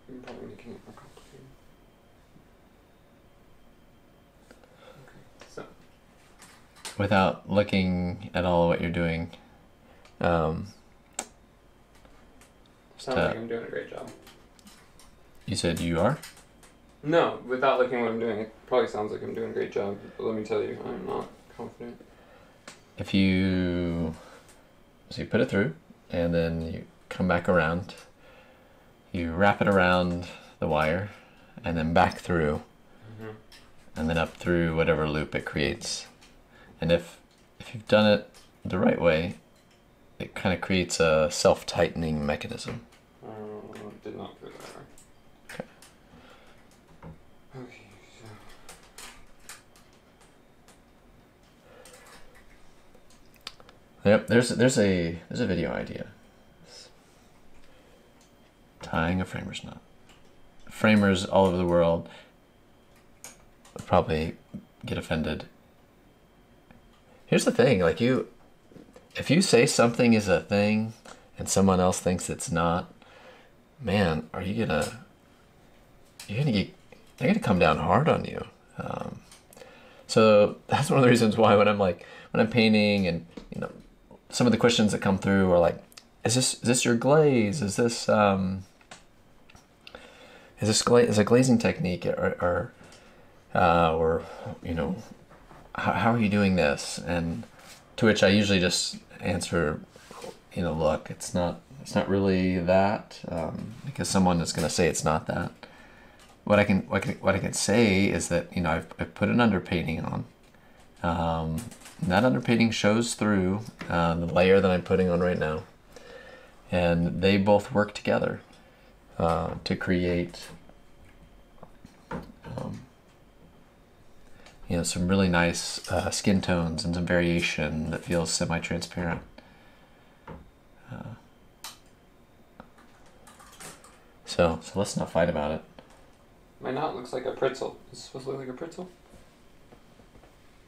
You're probably making it more complicated. Okay, so. Without looking at all what you're doing, um. Sounds to, like I'm doing a great job. You said you are? No, without looking at what I'm doing, it probably sounds like I'm doing a great job, but let me tell you, I'm not confident. If you... so you put it through, and then you come back around, you wrap it around the wire, and then back through, mm-hmm. and then up through whatever loop it creates. And if, if you've done it the right way, It kind of creates a self-tightening mechanism. Uh, did not put that right. Okay. Okay, so. Yep, there's there's a there's a video idea. It's tying a framer's knot. Framers all over the world would probably get offended. Here's the thing, like you, if you say something is a thing and someone else thinks it's not, man, are you gonna, you're gonna get, they're gonna come down hard on you. Um, so that's one of the reasons why when I'm like, when I'm painting and, you know, some of the questions that come through are like, is this, is this your glaze? Is this, um, is this gla is a glazing technique or, or Uh, or, you know, how, how are you doing this? And to which I usually just answer, you know, look, it's not, it's not really that, um, because someone is going to say it's not that. What I can, what, can, what I can say is that, you know, I've, I've put an underpainting on. Um, that underpainting shows through uh, the layer that I'm putting on right now. And they both work together uh, to create... Um, you know, some really nice uh, skin tones and some variation that feels semi-transparent. Uh, so, so let's not fight about it. My knot looks like a pretzel. Is this supposed to look like a pretzel?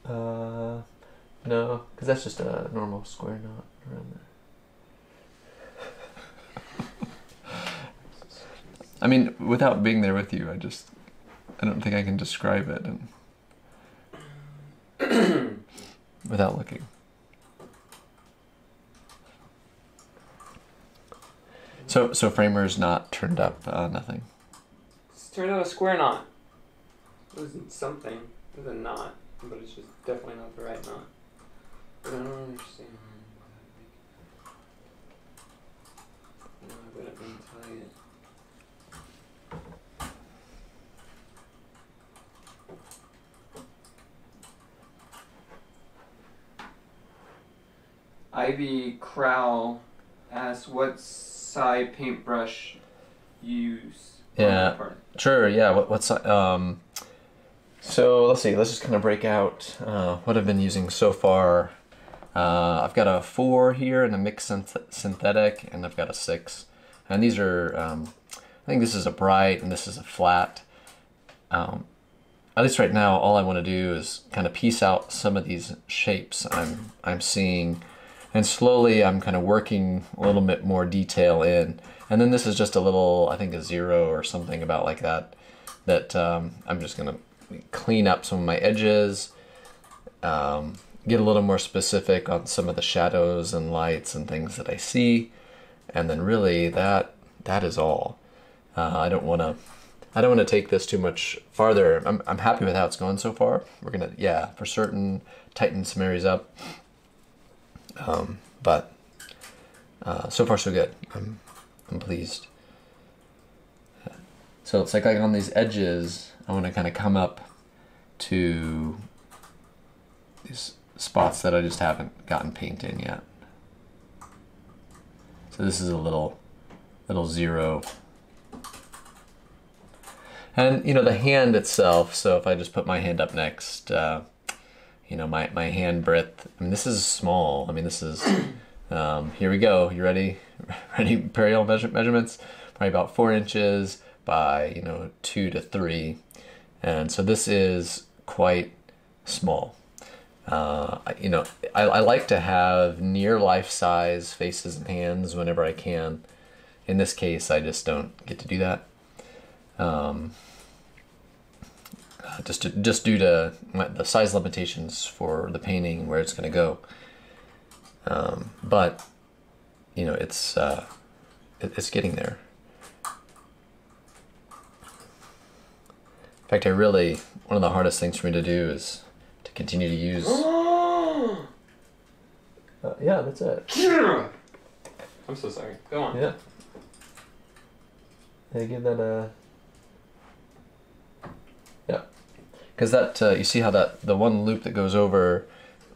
Uh, no, because that's just a normal square knot around there. I mean, without being there with you, I just, I don't think I can describe it. And, without looking. So, so framer's not turned up uh, nothing. It's turned out a square knot. It wasn't something. It was a knot, but it's just definitely not the right knot. But I don't understand. No, I wouldn't untie it. Ivy Crowell asks, what size paintbrush you use? Yeah, sure, yeah. What, what's, um, so let's see, let's just kind of break out uh, what I've been using so far. Uh, I've got a four here and a mixed synth synthetic, and I've got a six. And these are, um, I think this is a bright and this is a flat. Um, at least right now, all I want to do is kind of piece out some of these shapes I'm, I'm seeing. And slowly I'm kind of working a little bit more detail in. And then this is just a little, I think a zero or something about like that, that um, I'm just gonna clean up some of my edges, um, get a little more specific on some of the shadows and lights and things that I see. And then really that, that is all. Uh, I don't wanna, I don't wanna take this too much farther. I'm, I'm happy with how it's going so far. We're gonna, yeah, for certain, tighten some areas up. Um, but uh, so far so good. I'm I'm pleased. So it's like, like on these edges, I want to kind of come up to these spots that I just haven't gotten paint in yet. So this is a little little zero. And you know the hand itself. So if I just put my hand up next. Uh, You know, my, my hand breadth, I mean, this is small. I mean, this is, um, here we go. You ready? Ready, parallel measure, measurements? Probably about four inches by, you know, two to three. And so this is quite small. Uh, you know, I, I like to have near life size faces and hands whenever I can. In this case, I just don't get to do that. Um, Uh, just, to, just due to my, the size limitations for the painting where it's going to go. Um, but, you know, it's, uh, it, it's getting there. In fact, I really, one of the hardest things for me to do is to continue to use... uh, yeah, that's it. I'm so sorry. Go on. Yeah. Hey, give that a... Yeah, because that uh, you see how that the one loop that goes over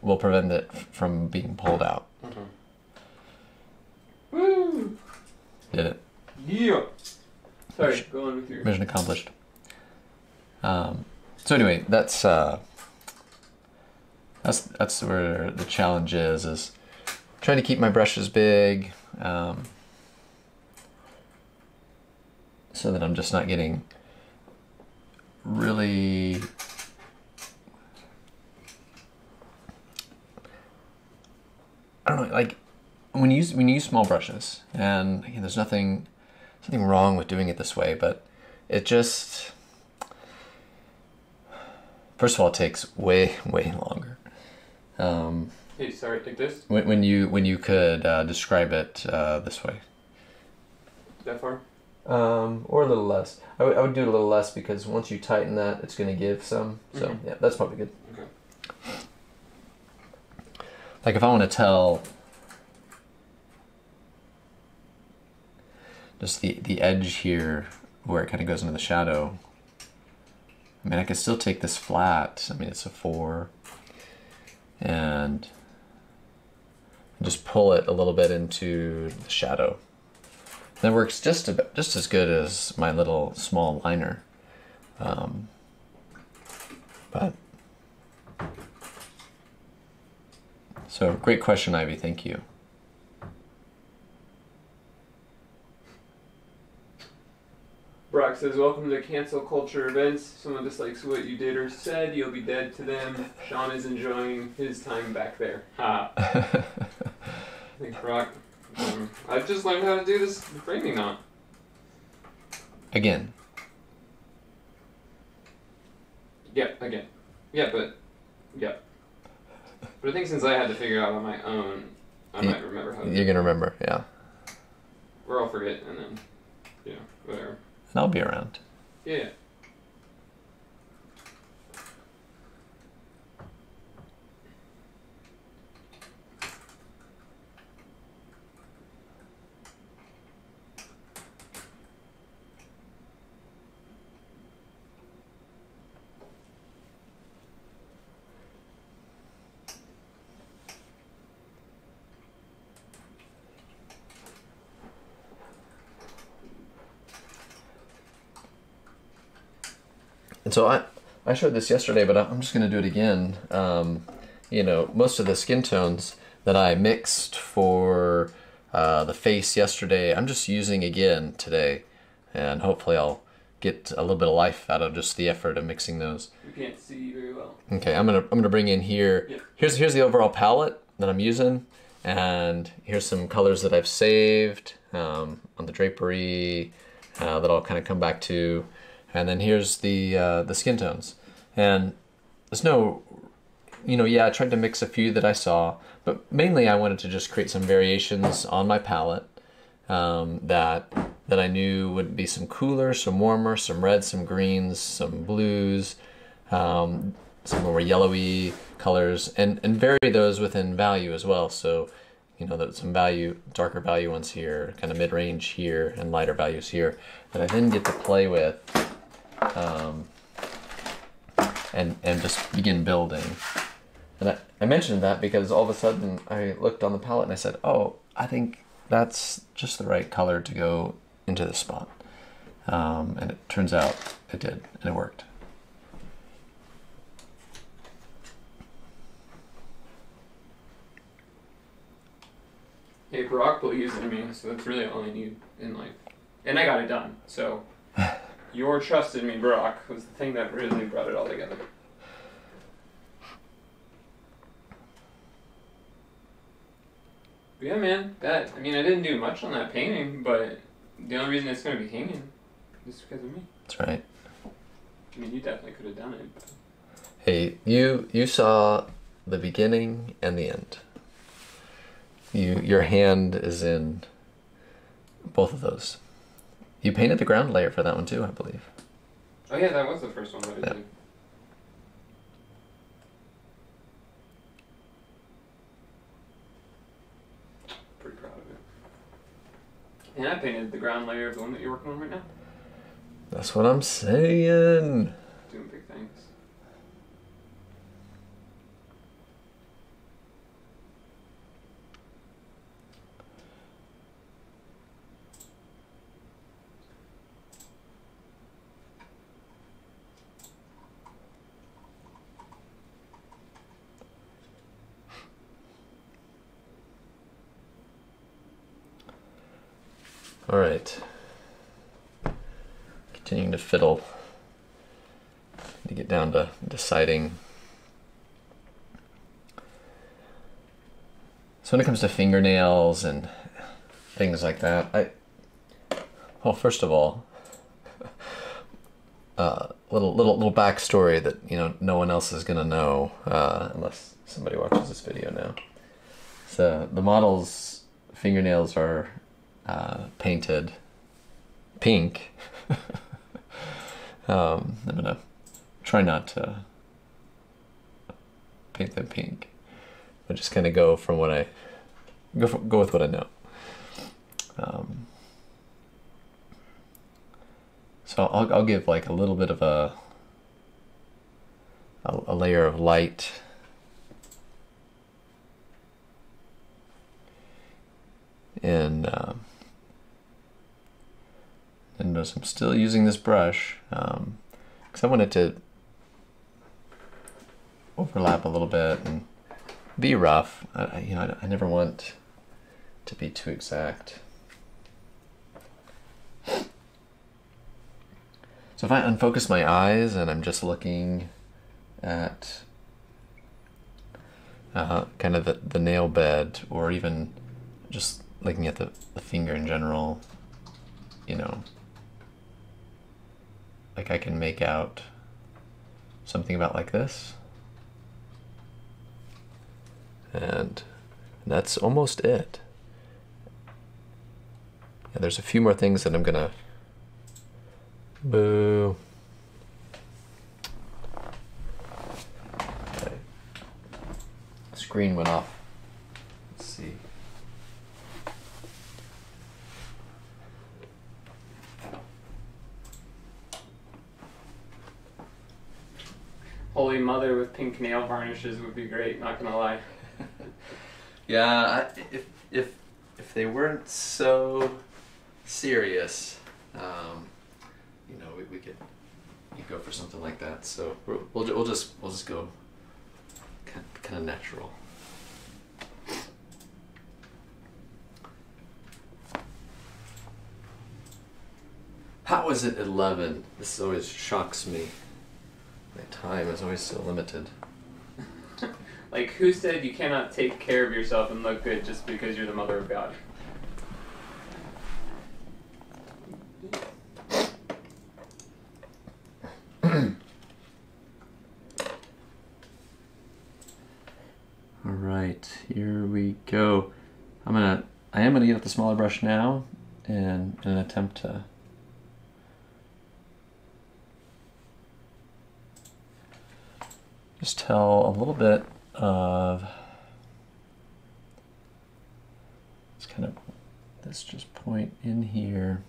will prevent it from being pulled out. Mm-hmm. Sorry, go on with your mission accomplished. Um, so anyway, that's uh, that's that's where the challenge is: is trying to keep my brushes big, um, so that I'm just not getting really I don't know, like when you use when you use small brushes, and you know, there's nothing nothing wrong with doing it this way, but it just first of all it takes way way longer. Um, hey, sorry, take this. When, when you when you could uh, describe it uh, this way. That far? Um, or a little less. I, I would do a little less because once you tighten that, it's going to give some. So mm-hmm. yeah, that's probably good. Okay. Like if I want to tell just the, the edge here where it kind of goes into the shadow, I mean, I could still take this flat. I mean, it's a four and just pull it a little bit into the shadow. That works just about, just as good as my little small liner. Um, but. So great question, Ivy. Thank you. Brock says, welcome to cancel culture events. Someone dislikes what you did or said, you'll be dead to them. Sean is enjoying his time back there. Ha. Thanks, Brock. Um, I've just learned how to do this framing on. Again. Yeah, again. Yeah, but, yeah. But I think since I had to figure out on my own, I you, might remember how to You're going to remember, yeah. Or I'll forget, and then, you know, whatever. And I'll be around. Yeah. And so I, I showed this yesterday, but I'm just going to do it again. Um, you know, most of the skin tones that I mixed for uh, the face yesterday, I'm just using again today. And hopefully I'll get a little bit of life out of just the effort of mixing those. You can't see very well. Okay, I'm going to I'm gonna bring in here. Yep. Here's, here's the overall palette that I'm using. And here's some colors that I've saved um, on the drapery uh, that I'll kind of come back to. And then here's the uh, the skin tones, and there's no, you know, yeah, I tried to mix a few that I saw, but mainly I wanted to just create some variations on my palette um, that that I knew would be some cooler, some warmer, some reds, some greens, some blues, um, some more yellowy colors, and and vary those within value as well. So, you know, there's some value, darker value ones here, kind of mid-range here, and lighter values here that I then get to play with. Um, and, and just begin building. And I, I mentioned that because all of a sudden I looked on the palette and I said, oh, I think that's just the right color to go into this spot. Um, and it turns out it did, and it worked. Hey, Brock will use it, I mean, so that's really all I need in life. And I got it done, so... Your trust in me, Brock, was the thing that really brought it all together. But yeah, man, that, I mean, I didn't do much on that painting, but the only reason it's going to be hanging is because of me. That's right. I mean, you definitely could have done it. But... Hey, you you saw the beginning and the end. You Your hand is in both of those. You painted the ground layer for that one too, I believe. Oh yeah, that was the first one that I did. Yeah. Pretty proud of it. And I painted the ground layer of the one that you're working on right now. That's what I'm saying. Doing big things. All right, continuing to fiddle to get down to deciding. So when it comes to fingernails and things like that, I, well, first of all, uh, little little little backstory that, you know, no one else is gonna know uh, unless somebody watches this video now. So the model's fingernails are uh, painted pink. um, I'm gonna try not to paint them pink. I just kind of go from what I go for, go with what I know. Um, so I'll I'll give like a little bit of a a, a layer of light and um, and notice I'm still using this brush because um, I want it to overlap a little bit and be rough. I, you know, I, I never want to be too exact. So if I unfocus my eyes and I'm just looking at uh, kind of the, the nail bed, or even just looking at the, the finger in general, you know, like I can make out something about like this. And that's almost it. And there's a few more things that I'm gonna boo. Okay. Screen went off. Let's see. Holy mother with pink nail varnishes would be great, not gonna lie. Yeah, I, if if if they weren't so serious, um, you know, we, we could you go for something like that. So we're, we'll we'll just we'll just go kind of, kind of natural. How is it eleven? This always shocks me. My time is always so limited. Like, who said you cannot take care of yourself and look good just because you're the mother of God? All right, here we go. I'm gonna, I am gonna get up the smaller brush now and in an attempt to just tell a little bit of it's kind of let's just point in here.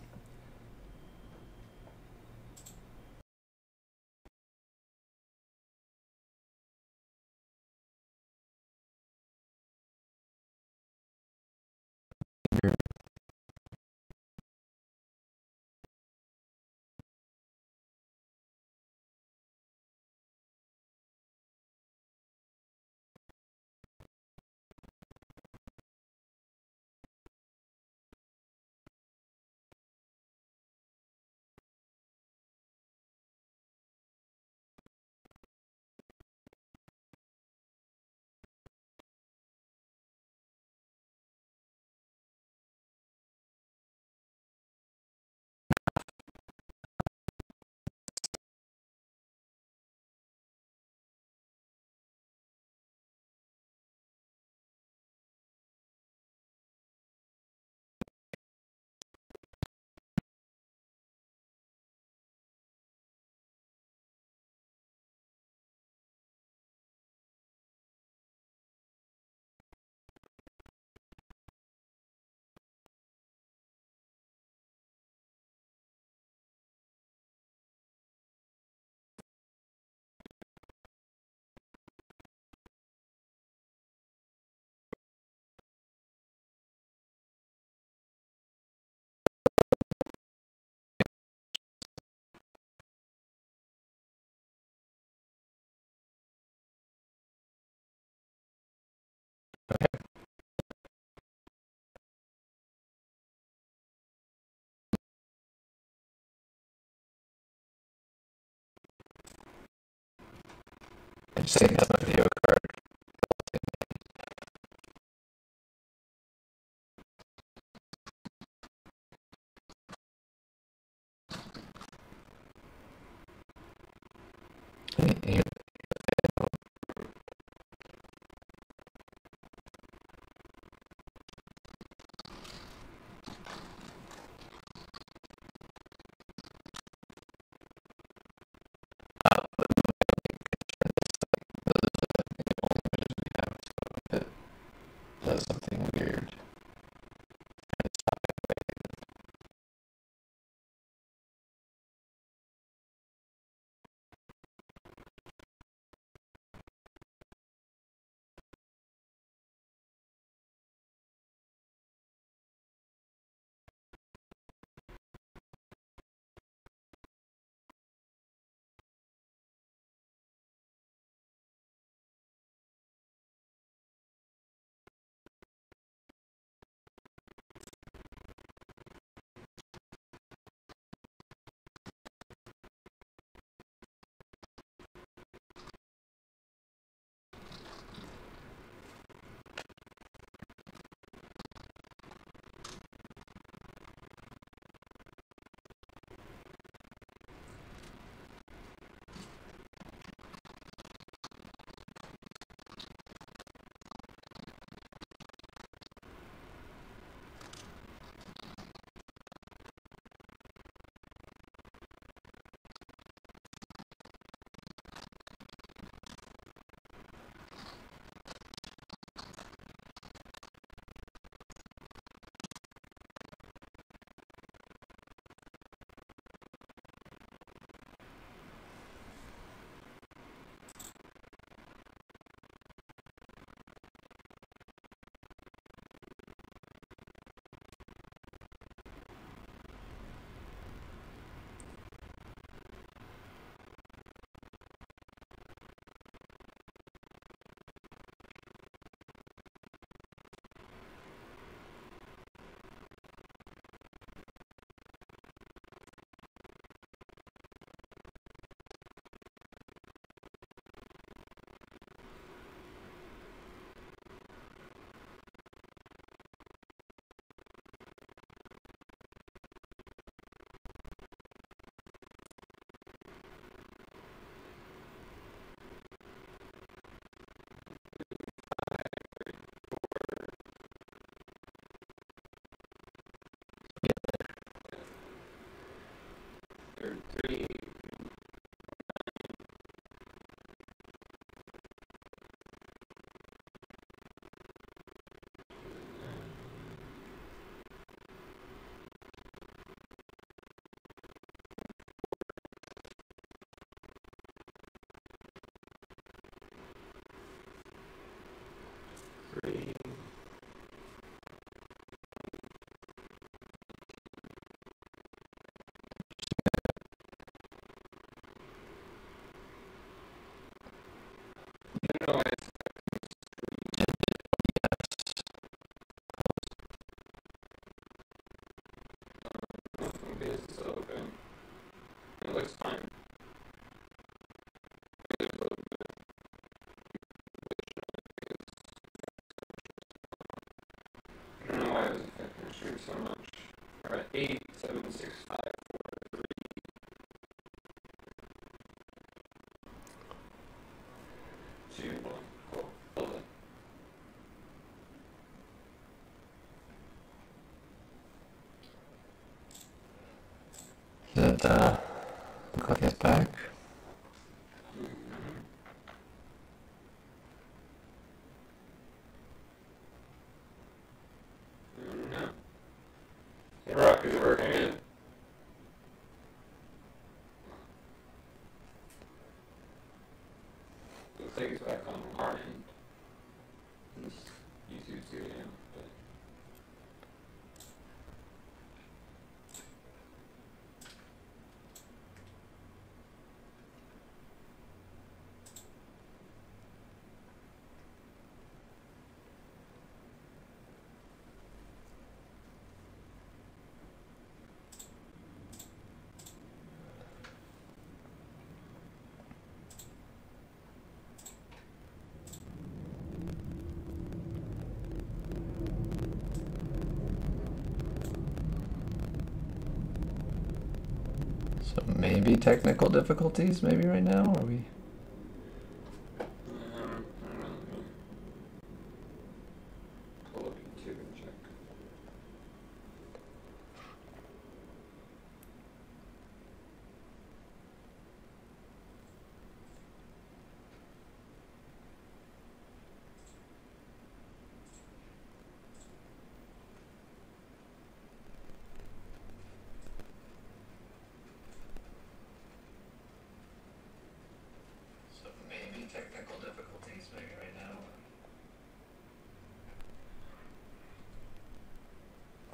I'm saving as my video card. Three. Three. So much. All right, eight, seven, six, five, four, three, two, one. Cool. Hold on. Did that uh, look like it's back? So maybe technical difficulties, maybe right now, are we?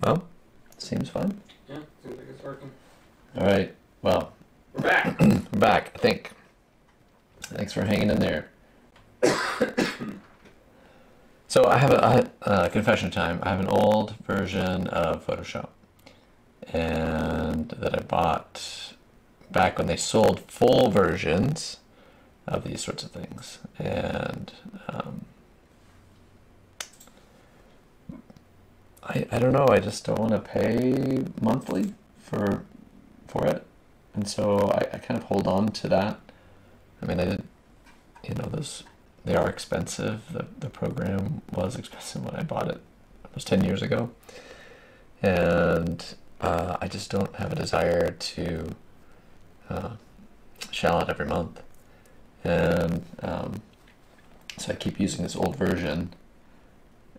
Well, seems fine. Yeah, seems like it's working. All right, well, we're back. We're back, I think. Thanks for hanging in there. So I have a, a uh, confession time. I have an old version of Photoshop, and that I bought back when they sold full versions of these sorts of things, and. Um, I, I don't know, I just don't want to pay monthly for for it. And so I, I kind of hold on to that. I mean, I did, you know, those, they are expensive. The, the program was expensive when I bought it almost ten years ago. And uh, I just don't have a desire to uh, shell out every month. And um, so I keep using this old version,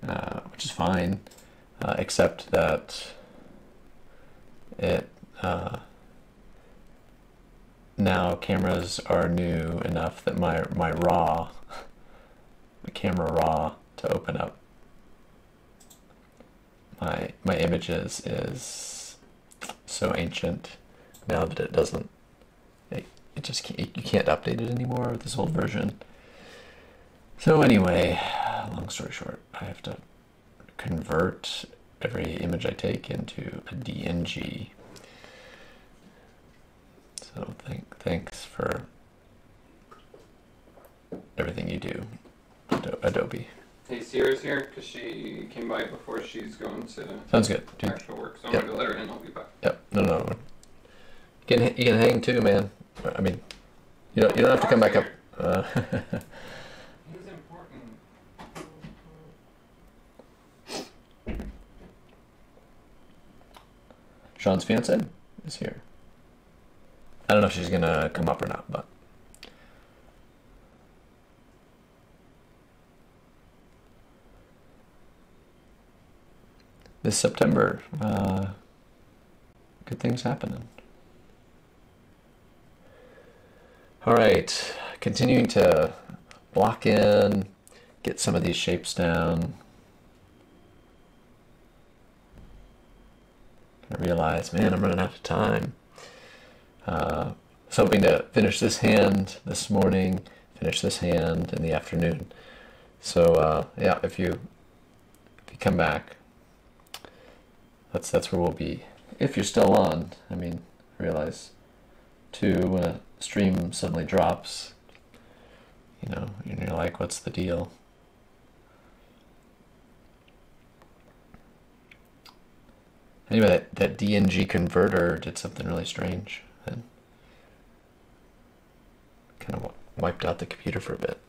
uh, which is fine. Uh, except that it uh, now cameras are new enough that my my raw the camera raw to open up my my images is so ancient now that it doesn't it, it just can't, you can't update it anymore with this old version. So anyway, long story short, I have to convert every image I take into a D N G. So thank, thanks for everything you do, Adobe. Hey, Sierra's here because she came by before she's going to Sounds good. actual work. So I'm yep. going to let her in. I'll be back. Yep. No, no, no. You can, you can hang too, man. I mean, you don't, you don't have to come back up. Uh, Sean's fiance is here. I don't know if she's gonna come up or not, but. This September, uh, good things happening. All right, continuing to block in, get some of these shapes down. I realized, man, I'm running out of time. Uh, I was hoping to finish this hand this morning, finish this hand in the afternoon. So uh, yeah, if you if you come back, that's that's where we'll be. If you're still on, I mean, I realize too when a stream suddenly drops, you know, and you're like, what's the deal? Anyway, that, that D N G converter did something really strange and kind of wiped out the computer for a bit.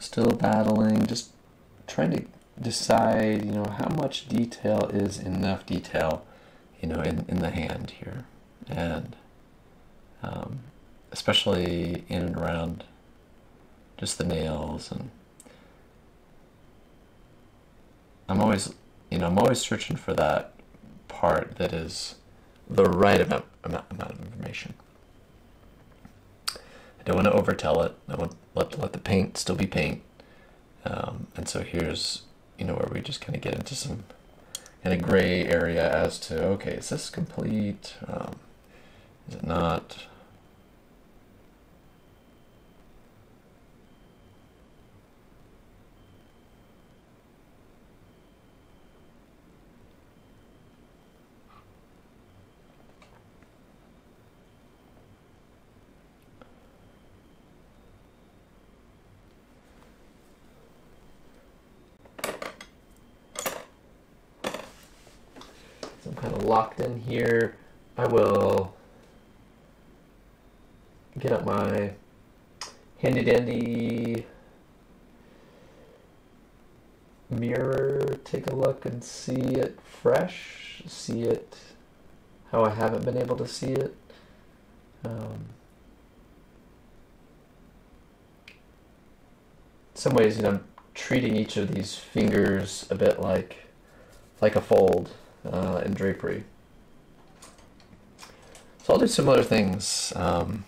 still battling, just trying to decide, you know, how much detail is enough detail, you know, in, in the hand here. And um, especially in and around just the nails. And I'm always, you know, I'm always searching for that part that is the right amount, amount, amount of information. I don't want to overtell it. I want to let, let the paint still be paint. Um, and so here's, you know, where we just kind of get into some kind of gray area as to, okay, is this complete? Um, is it not? Locked in here. I will get up my handy dandy mirror, take a look and see it fresh, see it how I haven't been able to see it. Um, in some ways, you know, I'm treating each of these fingers a bit like like a fold. Uh, and drapery. So I'll do similar things. Um,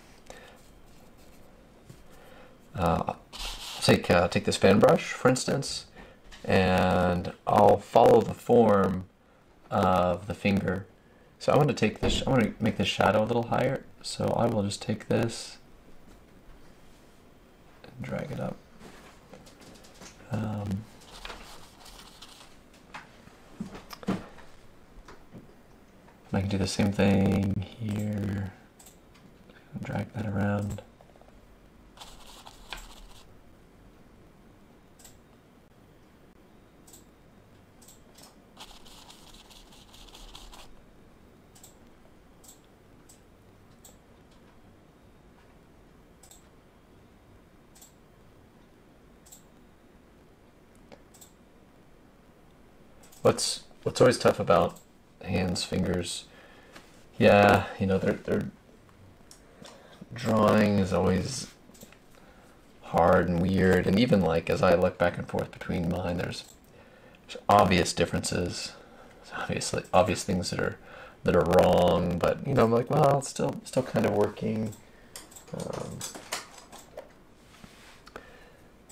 uh, take uh, take the fan brush, for instance, and I'll follow the form of the finger. So I want to take this. I want to make the shadow a little higher. So I will just take this and drag it up. Um, I can do the same thing here, drag that around. What's, what's always tough about hands, fingers, yeah, you know, their their drawing is always hard and weird, and even like as I look back and forth between mine, there's, there's obvious differences, there's obviously obvious things that are that are wrong, but you know, I'm like, well, it's still still kind of working, um,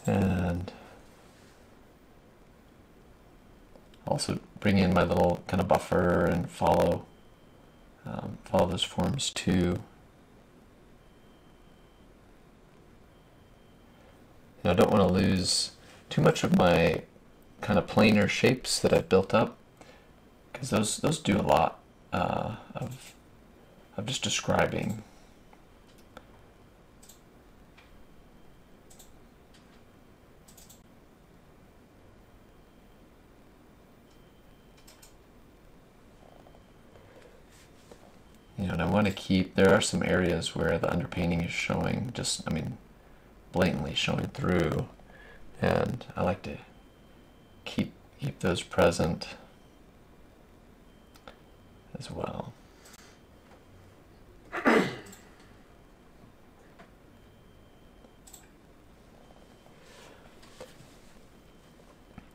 and also bring in my little kind of buffer and follow um, follow those forms too. And I don't want to lose too much of my kind of planar shapes that I've built up, because those those do a lot uh, of of just describing. You know, and I want to keep, there are some areas where the underpainting is showing, just, I mean, blatantly showing through. And I like to keep, keep those present as well.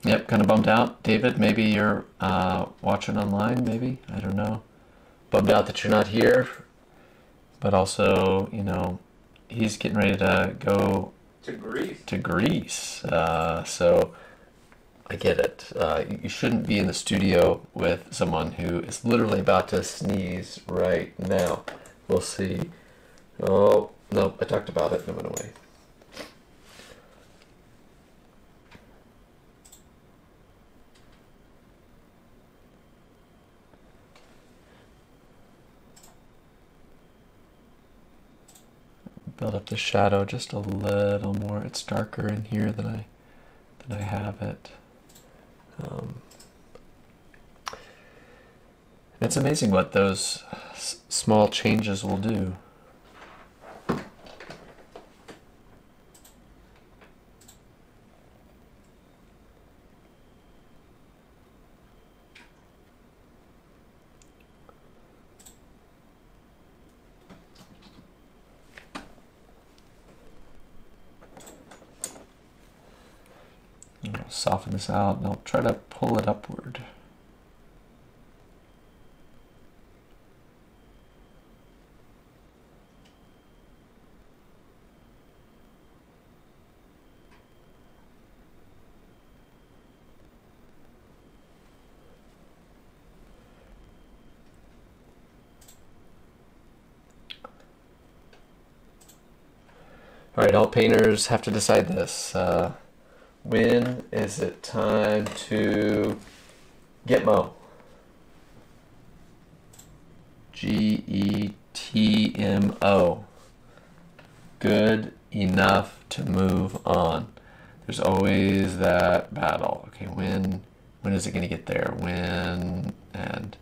Yep, kind of bummed out. David, maybe you're uh, watching online, maybe, I don't know. Bummed out that you're not here, but also, you know, he's getting ready to go to Greece. To Greece, uh, so I get it. Uh, you shouldn't be in the studio with someone who is literally about to sneeze right now. We'll see. Oh no, I talked about it and it went away. Build up the shadow just a little more. It's darker in here than I than I have it. Um, it's amazing what those s small changes will do. I'll soften this out and I'll try to pull it upward. All right, all painters have to decide this. Uh, when is it time to Getmo? G E T M O. Good enough to move on. There's always that battle. Okay, when when is it going to get there? When and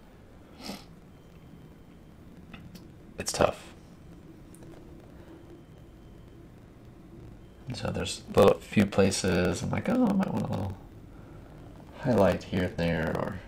it's tough. So there's a few places I'm like, oh, I might want a little highlight here and there, or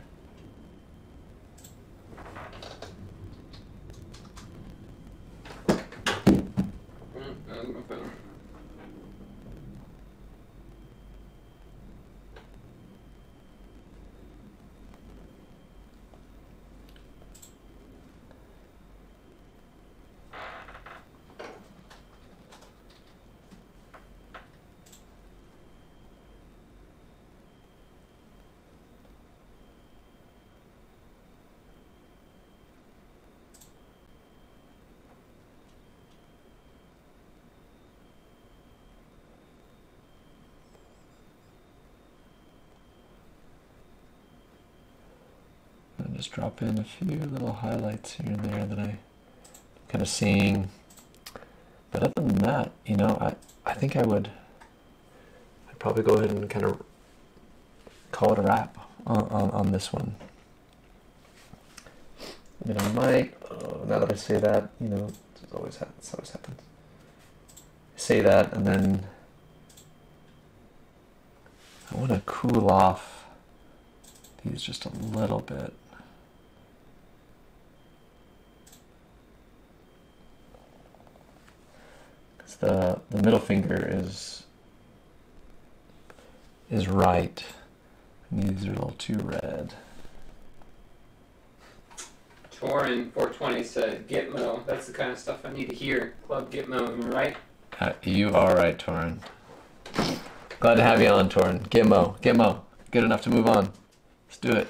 just drop in a few little highlights here and there that I'm kind of seeing. But other than that, you know, I, I think I would I'd probably go ahead and kind of call it a wrap on, on, on this one. I mean, I might, oh, now that I say that, you know, this always happens, this always happens. Say that, and then I want to cool off these just a little bit. The, the middle finger is is right, and these are a little too red. Torin four twenty said Gitmo. That's the kind of stuff I need to hear. Club Gitmo, am I right? Uh, you are right, Torin. Glad to have you on, Torin. Gitmo, Gitmo. Good enough to move on. Let's do it.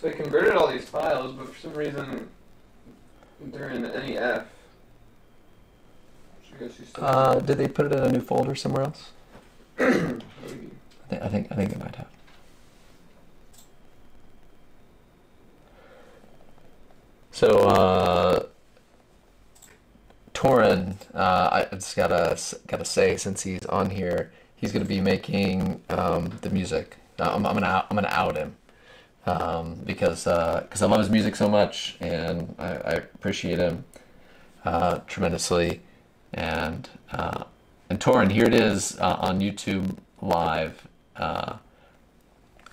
So I converted all these files, but for some reason they're in the N E F. So I guess you still uh, did they put it in a new folder somewhere else? Maybe. I think I think I think they might have. So uh, Torin, uh, I just gotta gotta say, since he's on here, he's gonna be making um, the music. Uh, I'm, I'm gonna I'm gonna out him. Um, because uh, because I love his music so much, and I, I appreciate him uh, tremendously. And uh, and Torin, here it is uh, on YouTube Live. Uh,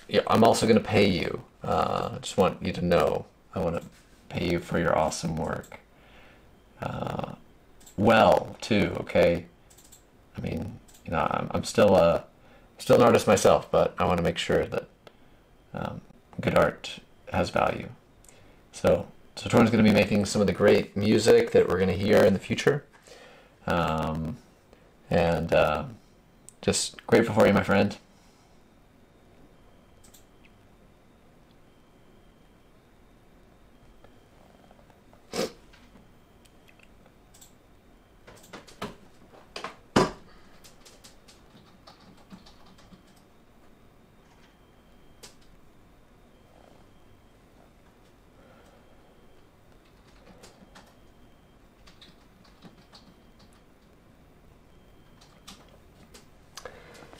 yeah, I'm also going to pay you. I uh, just want you to know I want to pay you for your awesome work. Uh, well, too. Okay. I mean, you know, I'm, I'm still a still an artist myself, but I want to make sure that. Um, Good art has value. So, so Torin's going to be making some of the great music that we're going to hear in the future. Um, and uh, just grateful for you, my friend.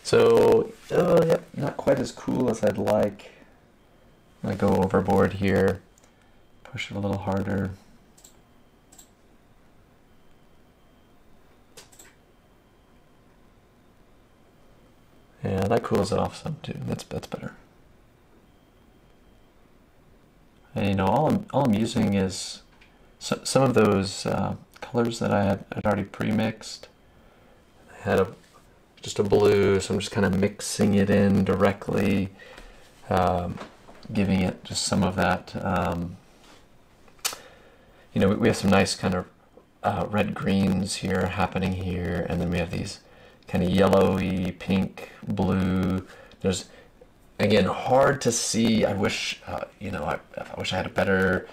So, uh, yep, not quite as cool as I'd like. I go overboard here, push it a little harder. Yeah, that cools it off some too. That's that's better. And, you know, all I'm, all I'm using is so, some of those uh, colors that I had, had already pre-mixed. I had a, just a blue, so I'm just kind of mixing it in directly, um, giving it just some of that, um, you know, we, we have some nice kind of uh, red greens here happening here, and then we have these kind of yellowy, pink, blue. There's, again, hard to see. I wish, uh, you know, I, I wish I had a better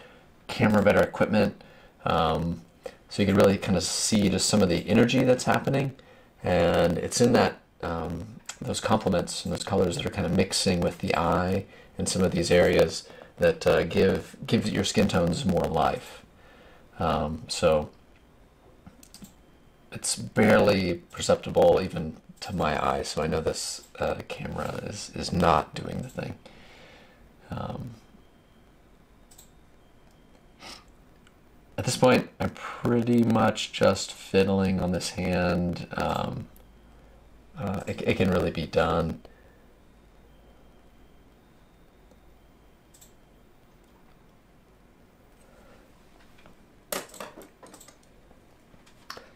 camera, better equipment, um, so you could really kind of see just some of the energy that's happening. And it's in that, um, those complements and those colors that are kind of mixing with the eye in some of these areas that uh, give, give your skin tones more life. Um, so it's barely perceptible even to my eye, so I know this uh, camera is, is not doing the thing. Um, At this point, I'm pretty much just fiddling on this hand. Um, uh, it, it can really be done.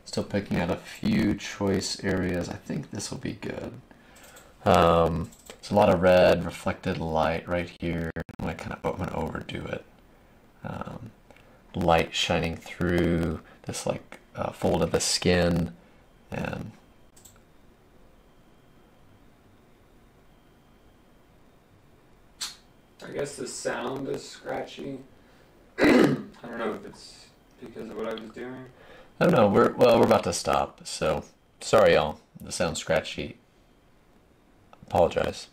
Still picking out a few choice areas. I think this will be good. Um, there's a lot of red reflected light right here. I'm going to kind of I'm gonna overdo it. Um, light shining through this like uh, fold of the skin, and I guess the sound is scratchy. I don't know if it's because of what I was doing. I don't know. We're well. We're about to stop, so sorry, y'all. The sound's scratchy. Apologize.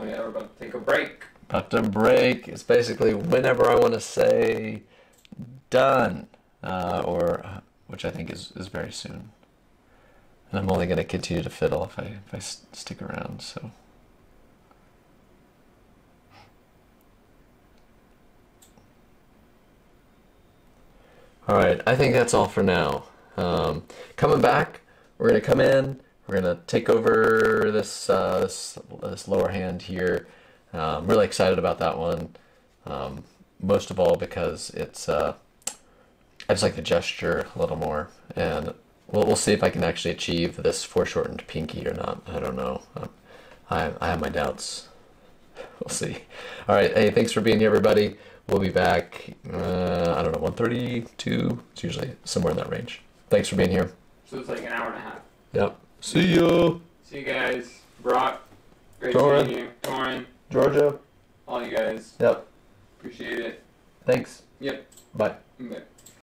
Oh yeah, we're about to take a break. About to break. It's basically whenever I want to say done, uh, or uh, which I think is, is very soon. And I'm only going to continue to fiddle if I, if I stick around, so. All right, I think that's all for now. Um, coming back, we're going to come in, we're going to take over this, uh, this, this lower hand here. Uh, I'm really excited about that one, um, most of all because it's, uh, I just like the gesture a little more, and we'll, we'll see if I can actually achieve this foreshortened pinky or not. I don't know. Um, I, I have my doubts. We'll see. All right. Hey, thanks for being here, everybody. We'll be back, uh, I don't know, one thirty, two, it's usually somewhere in that range. Thanks for being here. So it's like an hour and a half. Yep. See you. See you guys. Brock, great Torin. Seeing you. Torin. Georgia. All you guys. Yep. Appreciate it. Thanks. Yep. Bye. Bye.